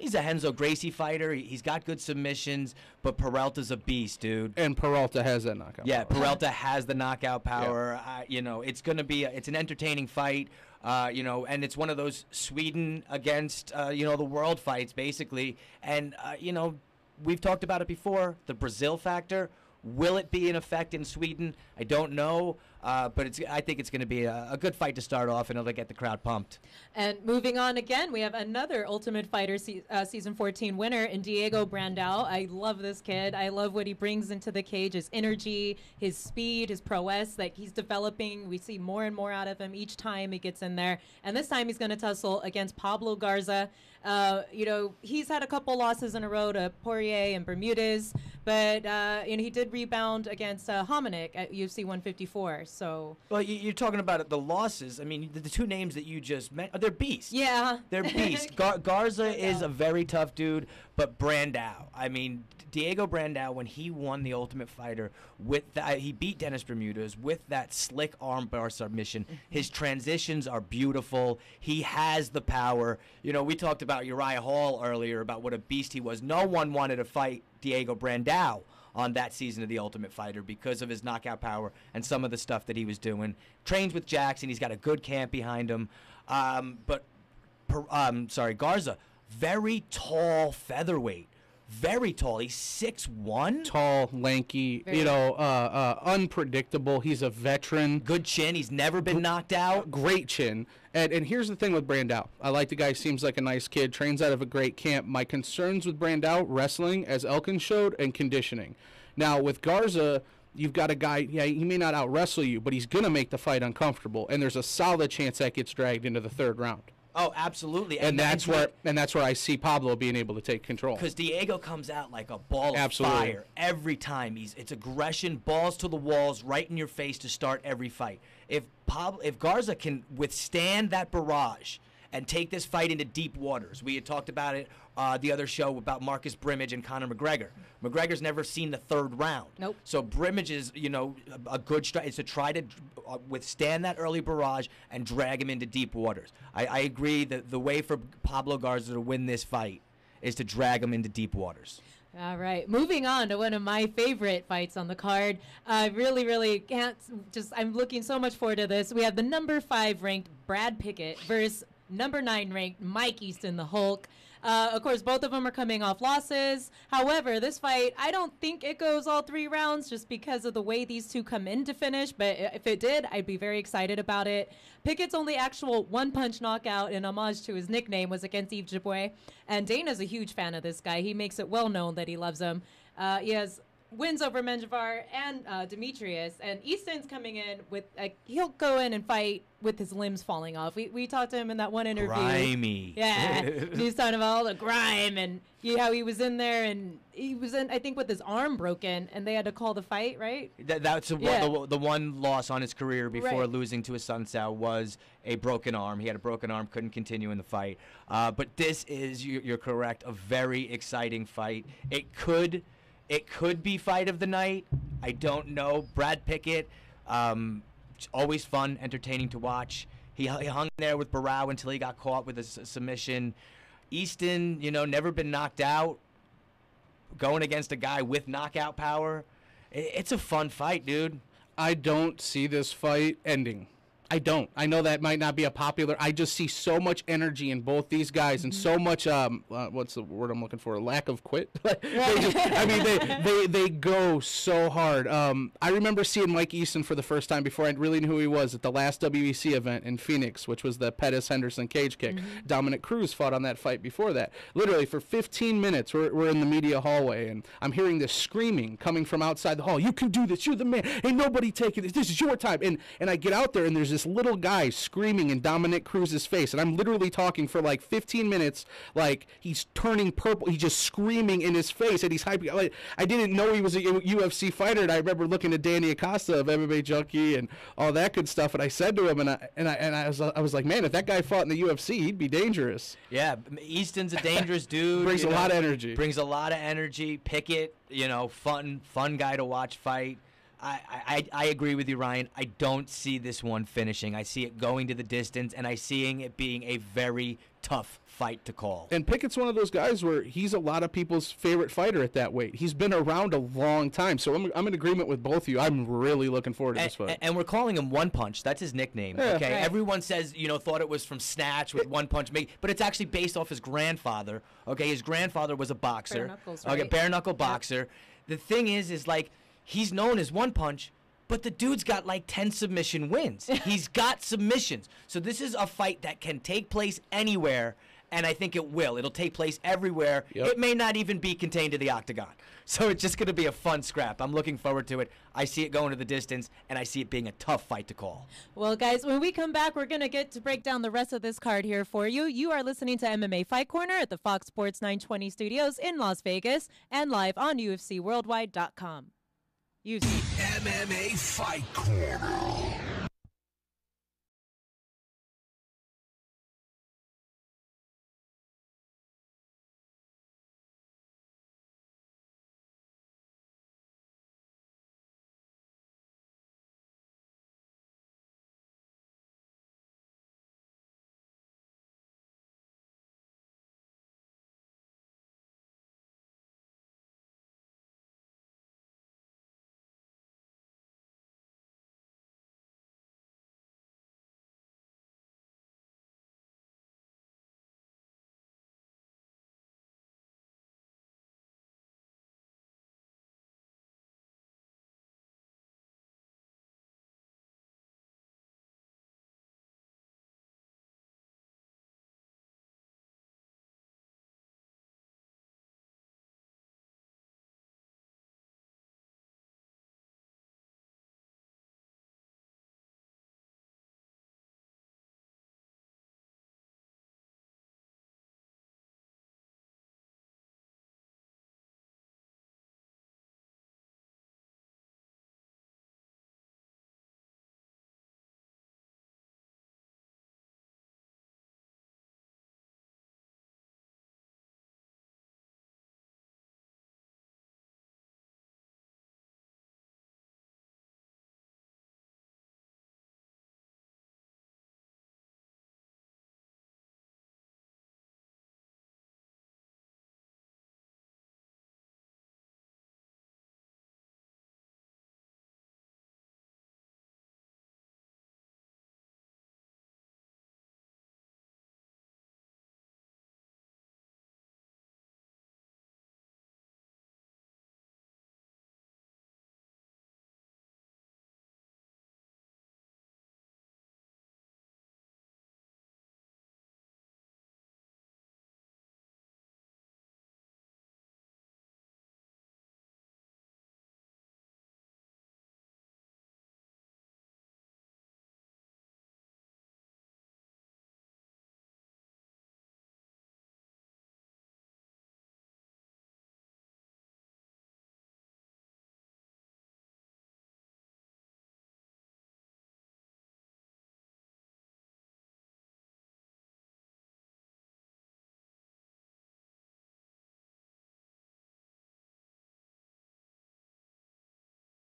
He's a Renzo Gracie fighter. He's got good submissions, but Peralta's a beast, dude. And Peralta has that knockout yeah, power. Yeah, Peralta has the knockout power. Yeah. Uh, you know, it's going to be a, it's an entertaining fight. Uh, you know, and it's one of those Sweden against, uh, you know, the world fights, basically. And, uh, you know, we've talked about it before, the Brazil factor. Will it be in effect in Sweden? I don't know, uh, but it's, I think it's going to be a, a good fight to start off, and it'll get the crowd pumped. And moving on again, we have another Ultimate Fighter se uh, Season fourteen winner in Diego Brandao. I love this kid. I love what he brings into the cage, his energy, his speed, his prowess. Like, he's developing. We see more and more out of him each time he gets in there. And this time he's going to tussle against Pablo Garza. Uh, you know, he's had a couple losses in a row to Poirier and Bermudez, but uh, you know, he did rebound against uh, Hominick at U F C one fifty-four. So, well, you, you're talking about the losses. I mean, the, the two names that you just mentioned, they're beasts. Yeah, they're beasts. Gar Garza Brandao is a very tough dude, but Brandao. I mean, Diego Brandao, when he won The Ultimate Fighter, with that, he beat Dennis Bermudez with that slick armbar submission. His transitions are beautiful. He has the power. You know, we talked about Uriah Hall earlier about what a beast he was. No one wanted to fight Diego Brandao on that season of The Ultimate Fighter because of his knockout power and some of the stuff that he was doing. Trains with Jackson. He's got a good camp behind him. Um, but, um, sorry, Garza, very tall featherweight. Very tall. He's six one. Tall, lanky, very you know, uh, uh, unpredictable. He's a veteran. Good chin. He's never been knocked out. Great chin. And, and here's the thing with Brandao. I like the guy. Seems like a nice kid. Trains out of a great camp. My concerns with Brandao, wrestling, as Elkin showed, and conditioning. Now, with Garza, you've got a guy, yeah, he may not out-wrestle you, but he's going to make the fight uncomfortable, and there's a solid chance that gets dragged into the third round. Oh, absolutely. And, and that's where and that's where I see Pablo being able to take control. Because Diego comes out like a ball absolutely. of fire every time. He's it's aggression, balls to the walls, right in your face to start every fight. If Pablo, if Garza can withstand that barrage and take this fight into deep waters, we had talked about it uh, the other show about Marcus Brimage and Conor McGregor. McGregor's never seen the third round. Nope. So Brimage is, you know, a, a good stri is to try to uh, withstand that early barrage and drag him into deep waters. I, I agree that the way for Pablo Garza to win this fight is to drag him into deep waters. All right, moving on to one of my favorite fights on the card. I really, really can't just, I'm looking so much forward to this. We have the number five ranked Brad Pickett versus number nine ranked Mike Easton, the Hulk. Uh, of course, both of them are coming off losses. However, this fight, I don't think it goes all three rounds just because of the way these two come in to finish. But if it did, I'd be very excited about it. Pickett's only actual one-punch knockout in homage to his nickname was against Eve Jaboué. And Dana's a huge fan of this guy. He makes it well known that he loves him. Uh, he has wins over Menjivar and uh, Demetrius. And Easton's coming in with, like, he'll go in and fight with his limbs falling off. We we talked to him in that one interview. Grimy. Yeah. He was talking about all the grime and you know, how he was in there and he was in, I think, with his arm broken and they had to call the fight, right? That, that's the, yeah. one, the, the one loss on his career before right. losing to his Sun Tzu was a broken arm. He had a broken arm, couldn't continue in the fight. Uh, but this is, you, you're correct, a very exciting fight. It could, it could be fight of the night. I don't know. Brad Pickett, um... always fun, entertaining to watch. He, he hung there with Barao until he got caught with a s submission. Easton, you know, never been knocked out. Going against a guy with knockout power. It, it's a fun fight, dude. I don't see this fight ending. I don't. I know that might not be a popular. I just see so much energy in both these guys and so much, um, uh, what's the word I'm looking for? Lack of quit. they just, I mean, they, they, they go so hard. Um, I remember seeing Mike Easton for the first time before I really knew who he was at the last W E C event in Phoenix, which was the Pettis-Henderson cage kick. Mm-hmm. Dominic Cruz fought on that fight before that. Literally for fifteen minutes, we're, we're in the media hallway, and I'm hearing this screaming coming from outside the hall. You can do this. You're the man. Ain't nobody taking this. This is your time. And, and I get out there, and there's this little guy screaming in Dominic Cruz's face, and I'm literally talking for like fifteen minutes, like he's turning purple, he's just screaming in his face, and he's hyping. Like, I didn't know he was a U F C fighter, and I remember looking at Danny Acosta of M M A Junkie and all that good stuff, and I said to him, and I and I and I was I was like, man, if that guy fought in the U F C, he'd be dangerous. Yeah, Easton's a dangerous dude. Brings a know, lot of energy. Brings a lot of energy. Pickett, you know, fun fun guy to watch fight. I, I, I agree with you, Ryan. I don't see this one finishing. I see it going to the distance, and I seeing it being a very tough fight to call. And Pickett's one of those guys where he's a lot of people's favorite fighter at that weight. He's been around a long time, so I'm, I'm in agreement with both of you. I'm really looking forward to and, this fight. And we're calling him One Punch. That's his nickname. Yeah, okay, right. Everyone says, you know, thought it was from Snatch with it, One Punch, but it's actually based off his grandfather. Okay, his grandfather was a boxer. Bare knuckles, right? Okay, bare knuckle boxer. Yeah. The thing is, is like, he's known as One Punch, but the dude's got like ten submission wins. He's got submissions. So this is a fight that can take place anywhere, and I think it will. It'll take place everywhere. Yep. It may not even be contained to the octagon. So it's just going to be a fun scrap. I'm looking forward to it. I see it going to the distance, and I see it being a tough fight to call. Well, guys, when we come back, we're going to get to break down the rest of this card here for you. You are listening to M M A Fight Corner at the Fox Sports nine twenty studios in Las Vegas and live on U F C worldwide dot com. You see M M A Fight Corner.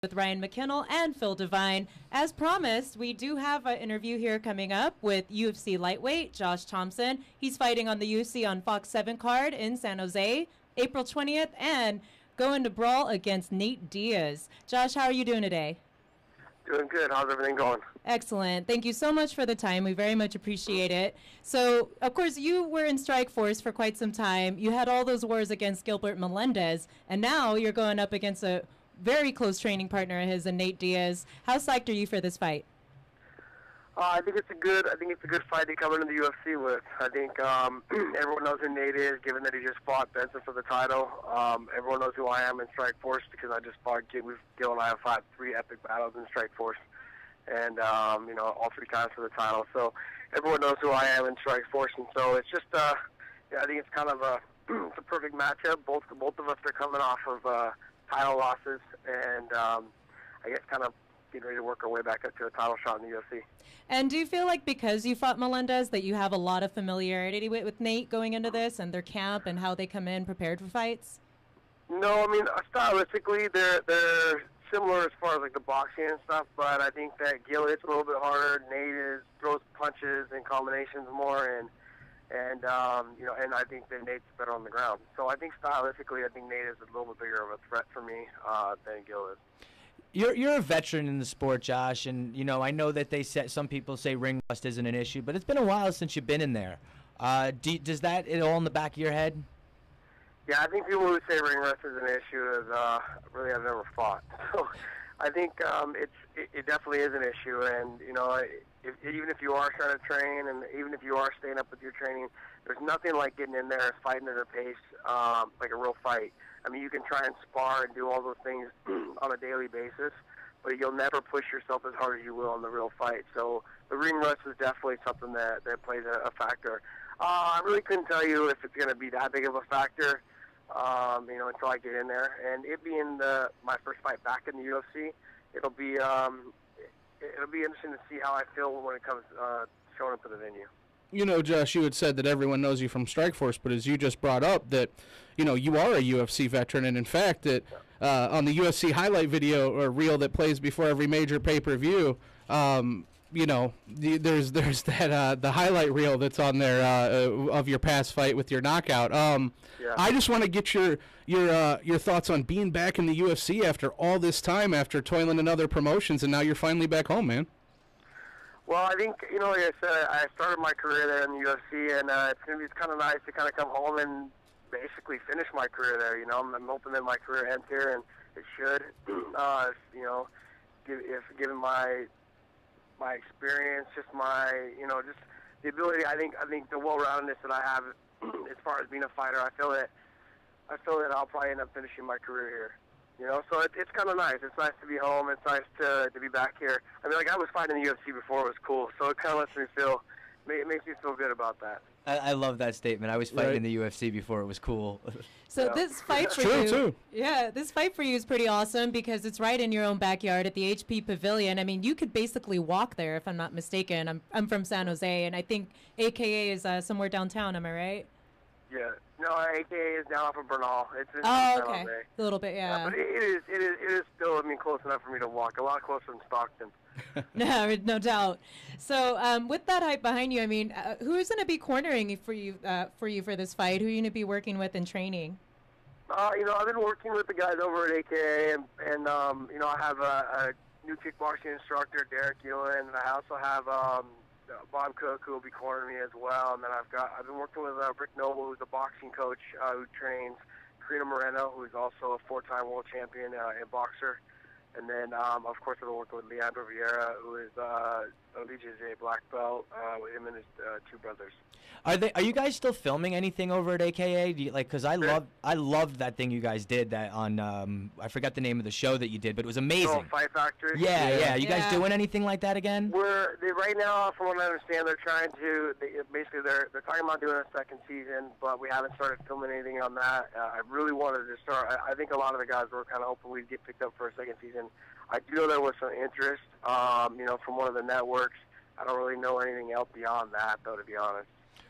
with Ryan McKinnell and Phil Devine. As promised, we do have an interview here coming up with U F C lightweight Josh Thomson. He's fighting on the U F C on Fox seven card in San Jose, April twentieth, and going to brawl against Nick Diaz. Josh, how are you doing today? Doing good. How's everything going? Excellent. Thank you so much for the time. We very much appreciate it. So, of course, you were in Strikeforce for quite some time. You had all those wars against Gilbert Melendez, and now you're going up against a very close training partner of his, Nate Diaz. How psyched are you for this fight? Uh, I think it's a good. I think it's a good fight to come into the U F C with. I think um, everyone knows who Nate is, given that he just fought Benson for the title. Um, everyone knows who I am in Strikeforce because I just fought Gil. We've, Gil and I have fought three epic battles in Strikeforce, and um, you know all three times for the title. So everyone knows who I am in Strikeforce, and so it's just. Uh, yeah, I think it's kind of a it's a perfect matchup. Both both of us are coming off of uh, title losses, and um, I guess kind of. Getting ready to work our way back up to a title shot in the U F C. And do you feel like because you fought Melendez that you have a lot of familiarity with, with Nate going into this and their camp and how they come in prepared for fights? No, I mean, stylistically, they're, they're similar as far as like the boxing and stuff, but I think that Gil hits a little bit harder. Nate is, throws punches and combinations more, and, and um, you know, and I think that Nate's better on the ground. So I think stylistically, I think Nate is a little bit bigger of a threat for me uh, than Gil is. You're, you're a veteran in the sport, Josh, and, you know, I know that they said, some people say ring rust isn't an issue, but it's been a while since you've been in there. Uh, do, does that at all in the back of your head? Yeah, I think people who say ring rust is an issue is uh, really I've never fought. So I think um, it's, it, it definitely is an issue, and, you know, if, even if you are trying to train and even if you are staying up with your training, there's nothing like getting in there and fighting at a pace, um, like a real fight. I mean, you can try and spar and do all those things on a daily basis, but you'll never push yourself as hard as you will in the real fight. So the ring rust is definitely something that, that plays a, a factor. Uh, I really couldn't tell you if it's going to be that big of a factor, um, you know, until I get in there. And it being the, my first fight back in the U F C, it'll be um, it'll be interesting to see how I feel when it comes uh, showing up to the venue. You know, Josh, you had said that everyone knows you from Strikeforce, but as you just brought up that, you know, you are a U F C veteran, and in fact that uh, on the U F C highlight video or reel that plays before every major pay-per-view, um, you know, there's there's that uh, the highlight reel that's on there uh, of your past fight with your knockout. Um, yeah. I just want to get your your uh, your thoughts on being back in the U F C after all this time, after toiling in other promotions, and now you're finally back home, man. Well, I think, you know, like I said, I started my career there in the U F C, and uh, it's going to be kind of nice to kind of come home and basically finish my career there, you know. I'm, I'm hoping that my career ends here, and it should, uh, if, you know, give, if given my my experience, just my, you know, just the ability, I think I think the well-roundedness that I have as far as being a fighter, I feel that, I feel that I'll probably end up finishing my career here. You know, so it, it's kind of nice. It's nice to be home. It's nice to to be back here. I mean, like, I was fighting in the U F C before. It was cool. So it kind of lets me feel, it makes me feel good about that. I, I love that statement. I was fighting right. in the U F C before it was cool. So yeah. this fight for True, you, too. yeah, this fight for you is pretty awesome because it's right in your own backyard at the H P Pavilion. I mean, you could basically walk there if I'm not mistaken. I'm I'm from San Jose, and I think A K A is uh, somewhere downtown. Am I right? Yeah. No, A K A is down off of Bernal. It's in oh, San okay. Jose. A little bit, yeah. yeah but it, it is, it is, it is still, I mean, close enough for me to walk. A lot closer than Stockton. no, no doubt. So, um, with that hype behind you, I mean, uh, who is going to be cornering for you, uh, for you for this fight? Who are you going to be working with in training? Uh, you know, I've been working with the guys over at A K A, and, and um, you know, I have a, a new kickboxing instructor, Derek Ewan, and I also have. Um, Bob Cook, who will be cornering me as well, and then I've got I've been working with uh, Rick Noble, who's a boxing coach uh, who trains Karina Moreno, who's also a four-time world champion uh, and boxer, and then um, of course I've been working with Leandro Vieira, who is uh, a B J J black belt uh, with him and his uh, two brothers. Are they? Are you guys still filming anything over at A K A? Do you, like, cause I sure. love I loved that thing you guys did that on um, I forgot the name of the show that you did, but it was amazing. Oh, Fight Factory. Yeah, yeah. yeah. You yeah. guys doing anything like that again? We're they, right now, from what I understand, they're trying to they, basically they're they're talking about doing a second season, but we haven't started filming anything on that. Uh, I really wanted to start. I, I think a lot of the guys were kind of hoping we'd get picked up for a second season. I do know there was some interest, um, you know, from one of the networks. I don't really know anything else beyond that, though, to be honest.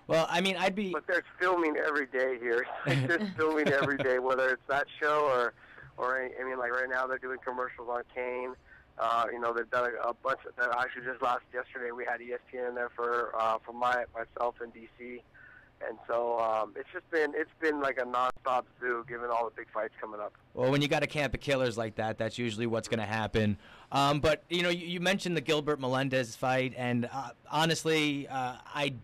Well, I mean, I'd be... But there's filming every day here. There's filming every day, whether it's that show or or any, I mean, like right now they're doing commercials on Kane. Uh, you know, they've done a bunch of, actually just last yesterday we had E S P N in there for uh, for my myself in D C, and so um, it's just been it's been like a nonstop zoo given all the big fights coming up. Well, when you got a camp of killers like that, that's usually what's going to happen. Um, but you know, you, you mentioned the Gilbert Melendez fight, and uh, honestly, uh, I.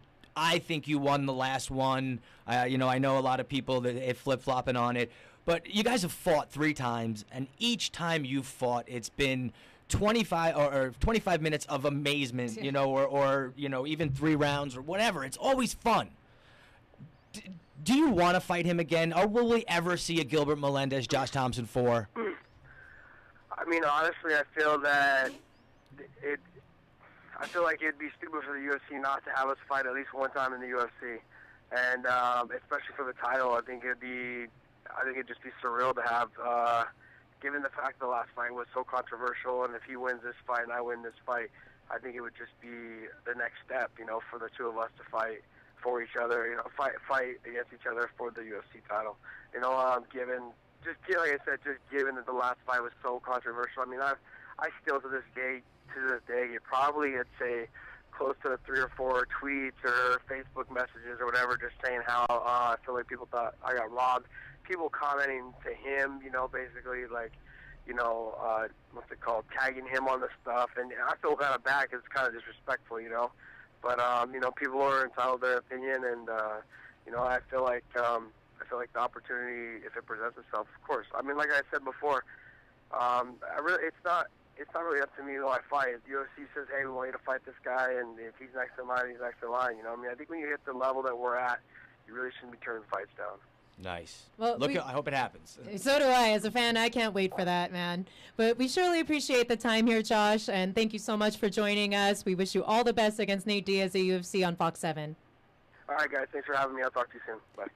I think you won the last one. Uh, you know, I know a lot of people that it flip-flopping on it, but you guys have fought three times, and each time you've fought, it's been twenty-five or, or twenty-five minutes of amazement, you know, or, or you know, even three rounds or whatever. It's always fun. D- do you want to fight him again, or will we ever see a Gilbert Melendez, Josh Thomson four? I mean, honestly, I feel that it. I feel like it'd be stupid for the U F C not to have us fight at least one time in the U F C, and um, especially for the title. I think it'd be, I think it'd just be surreal to have, uh, given the fact the last fight was so controversial. And if he wins this fight and I win this fight, I think it would just be the next step, you know, for the two of us to fight for each other, you know, fight fight against each other for the U F C title. You know, um, given just like I said, just given that the last fight was so controversial. I mean, I I still to this day. To this day, you probably had say close to three or four tweets or Facebook messages or whatever, just saying how uh, I feel like people thought I got robbed. People commenting to him, you know, basically like, you know, uh, what's it called, tagging him on the stuff, and I feel kind of bad because it's kind of disrespectful, you know. But um, you know, people are entitled to their opinion, and uh, you know, I feel like um, I feel like the opportunity, if it presents itself, of course. I mean, like I said before, um, I really, it's not. It's not really up to me who I fight. If the U F C says, hey, we want you to fight this guy, and if he's next in line, he's next in line. You know what I mean? I think when you hit the level that we're at, you really shouldn't be turning fights down. Nice. Well, Look, we, I hope it happens. So do I. As a fan, I can't wait for that, man. But we surely appreciate the time here, Josh, and thank you so much for joining us. We wish you all the best against Nate Diaz at U F C on Fox seven. All right, guys. Thanks for having me. I'll talk to you soon. Bye.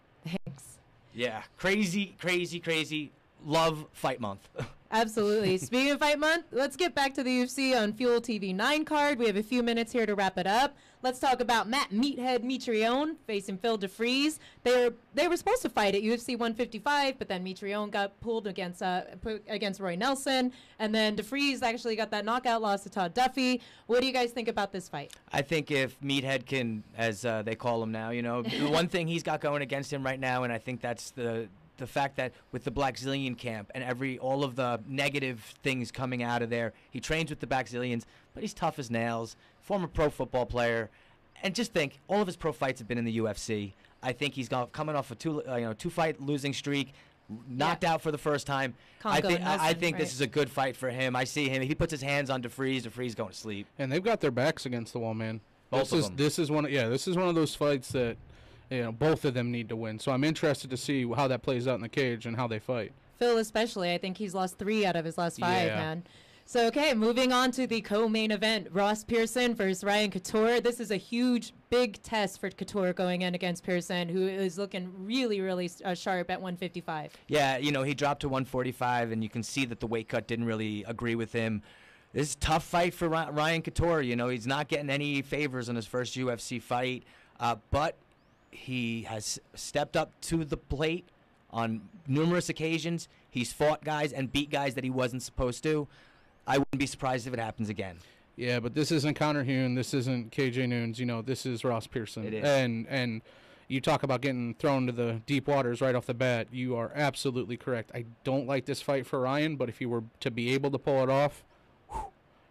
Thanks. Yeah. Crazy, crazy, crazy. Love Fight Month. Absolutely. Speaking of Fight Month, let's get back to the U F C on Fuel T V nine card. We have a few minutes here to wrap it up. Let's talk about Matt Meathead Mitrione facing Phil DeFries. They were, they were supposed to fight at U F C one fifty-five, but then Mitrione got pulled against uh, against Roy Nelson, and then DeFries actually got that knockout loss to Todd Duffy. What do you guys think about this fight? I think if Meathead can, as uh, they call him now, you know, the one thing he's got going against him right now, and I think that's the – the fact that with the Blackzilian camp and every all of the negative things coming out of there, he trains with the Blackzilians, but he's tough as nails, former pro football player, and just think all of his pro fights have been in the U F C. I think he's got, coming off a two uh, you know two fight losing streak, knocked yeah. out for the first time. Congo I think Nelson, I, I think right. This is a good fight for him. I see him. If he puts his hands on DeFries, DeFries going to sleep. And they've got their backs against the wall, man. Both this of is them. this is one of, yeah this is one of those fights that. You know, both of them need to win. So I'm interested to see how that plays out in the cage and how they fight. Phil especially. I think he's lost three out of his last five, yeah. man. So, okay, moving on to the co-main event, Ross Pearson versus Ryan Couture. This is a huge, big test for Couture going in against Pearson, who is looking really, really uh, sharp at one fifty-five. Yeah, you know, he dropped to one forty-five, and you can see that the weight cut didn't really agree with him. This is a tough fight for Ryan Couture. You know, he's not getting any favors in his first U F C fight, uh, but he has stepped up to the plate on numerous occasions. He's fought guys and beat guys that he wasn't supposed to. I wouldn't be surprised if it happens again. Yeah, but this isn't Conor Hewn. This isn't K J Noons. You know, this is Ross Pearson. It is. And, and you talk about getting thrown to the deep waters right off the bat. You are absolutely correct. I don't like this fight for Ryan, but if he were to be able to pull it off,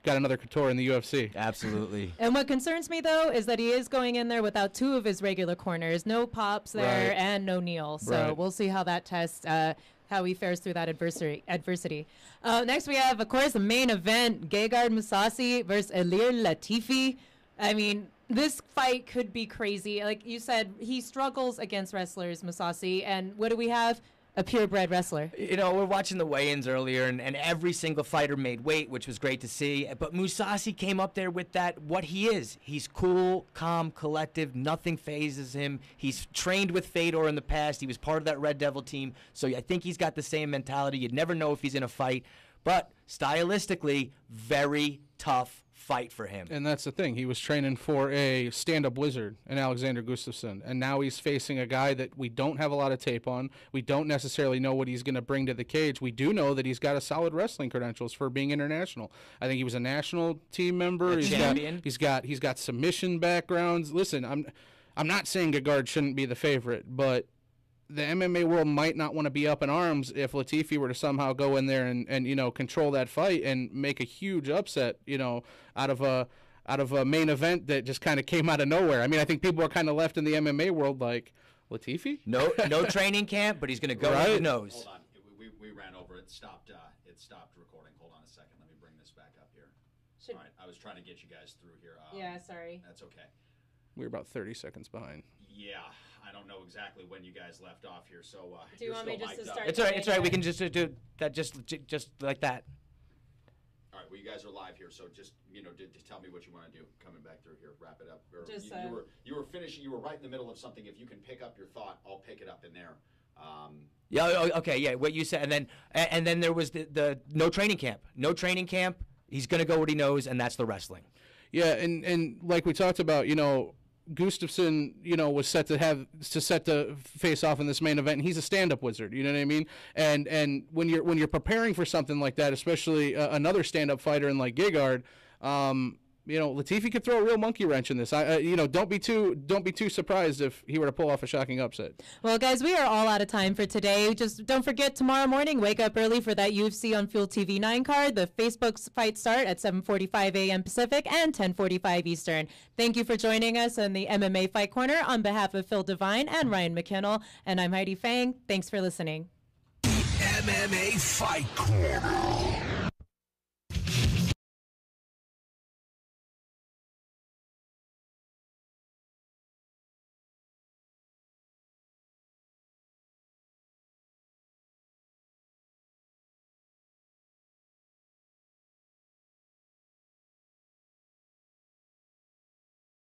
got another Couture in the U F C. Absolutely. And what concerns me, though, is that he is going in there without two of his regular corners. No Pops there right. and no Neal. So right. we'll see how that tests, uh, how he fares through that adversary, adversity. Uh, next we have, of course, the main event, Gegard Mousasi versus Ilir Latifi. I mean, this fight could be crazy. Like you said, he struggles against wrestlers, Mousasi. And what do we have? A purebred wrestler. You know, we're watching the weigh-ins earlier, and, and every single fighter made weight, which was great to see. But Mousasi came up there with that, what he is. He's cool, calm, collective. Nothing phases him. He's trained with Fedor in the past. He was part of that Red Devil team. So I think he's got the same mentality. You'd never know if he's in a fight. But stylistically, very tough fight for him. And that's the thing. He was training for a stand-up wizard in Alexander Gustafsson, and now he's facing a guy that we don't have a lot of tape on. We don't necessarily know what he's going to bring to the cage. We do know that he's got a solid wrestling credentials for being international. I think he was a national team member. He's got, he's got he's got submission backgrounds. Listen, I'm I'm not saying Gegard shouldn't be the favorite, but the M M A world might not want to be up in arms if Latifi were to somehow go in there and, and you know, control that fight and make a huge upset, you know, out of a out of a main event that just kind of came out of nowhere. I mean, I think people are kind of left in the M M A world like, Latifi? No, no training camp, but he's going to go right in the nose. Hold on, we, we, we ran over. It stopped. Uh, it stopped recording. Hold on a second. Let me bring this back up here. Should... All right, I was trying to get you guys through here. Um, yeah, sorry. That's okay. We were about thirty seconds behind. Yeah, I don't know exactly when you guys left off here, so uh, do you want me just to start? It's all right. It's all right. We can just do that, just just like that. All right. Well, you guys are live here, so just you know, d d tell me what you want to do. Coming back through here, wrap it up. Or just, you, uh, you were you were finishing. You were right in the middle of something. If you can pick up your thought, I'll pick it up in there. Um, yeah. Okay. Yeah. What you said, and then and then there was the, the no training camp. No training camp. He's gonna go what he knows, and that's the wrestling. Yeah, and and like we talked about, you know. Gustafsson, you know, was set to have to set to face off in this main event. And he's a stand-up wizard, you know what I mean? And and when you're when you're preparing for something like that, especially uh, another stand-up fighter in like Gegard, um, you know, Latifi could throw a real monkey wrench in this. I, uh, you know, don't be too don't be too surprised if he were to pull off a shocking upset. Well, guys, we are all out of time for today. Just don't forget tomorrow morning. Wake up early for that U F C on Fuel T V nine card. The Facebook fight start at seven forty-five A M Pacific and ten forty-five Eastern. Thank you for joining us on the M M A Fight Corner on behalf of Phil Devine and Ryan McKinnell, and I'm Heidi Fang. Thanks for listening. The M M A Fight Corner.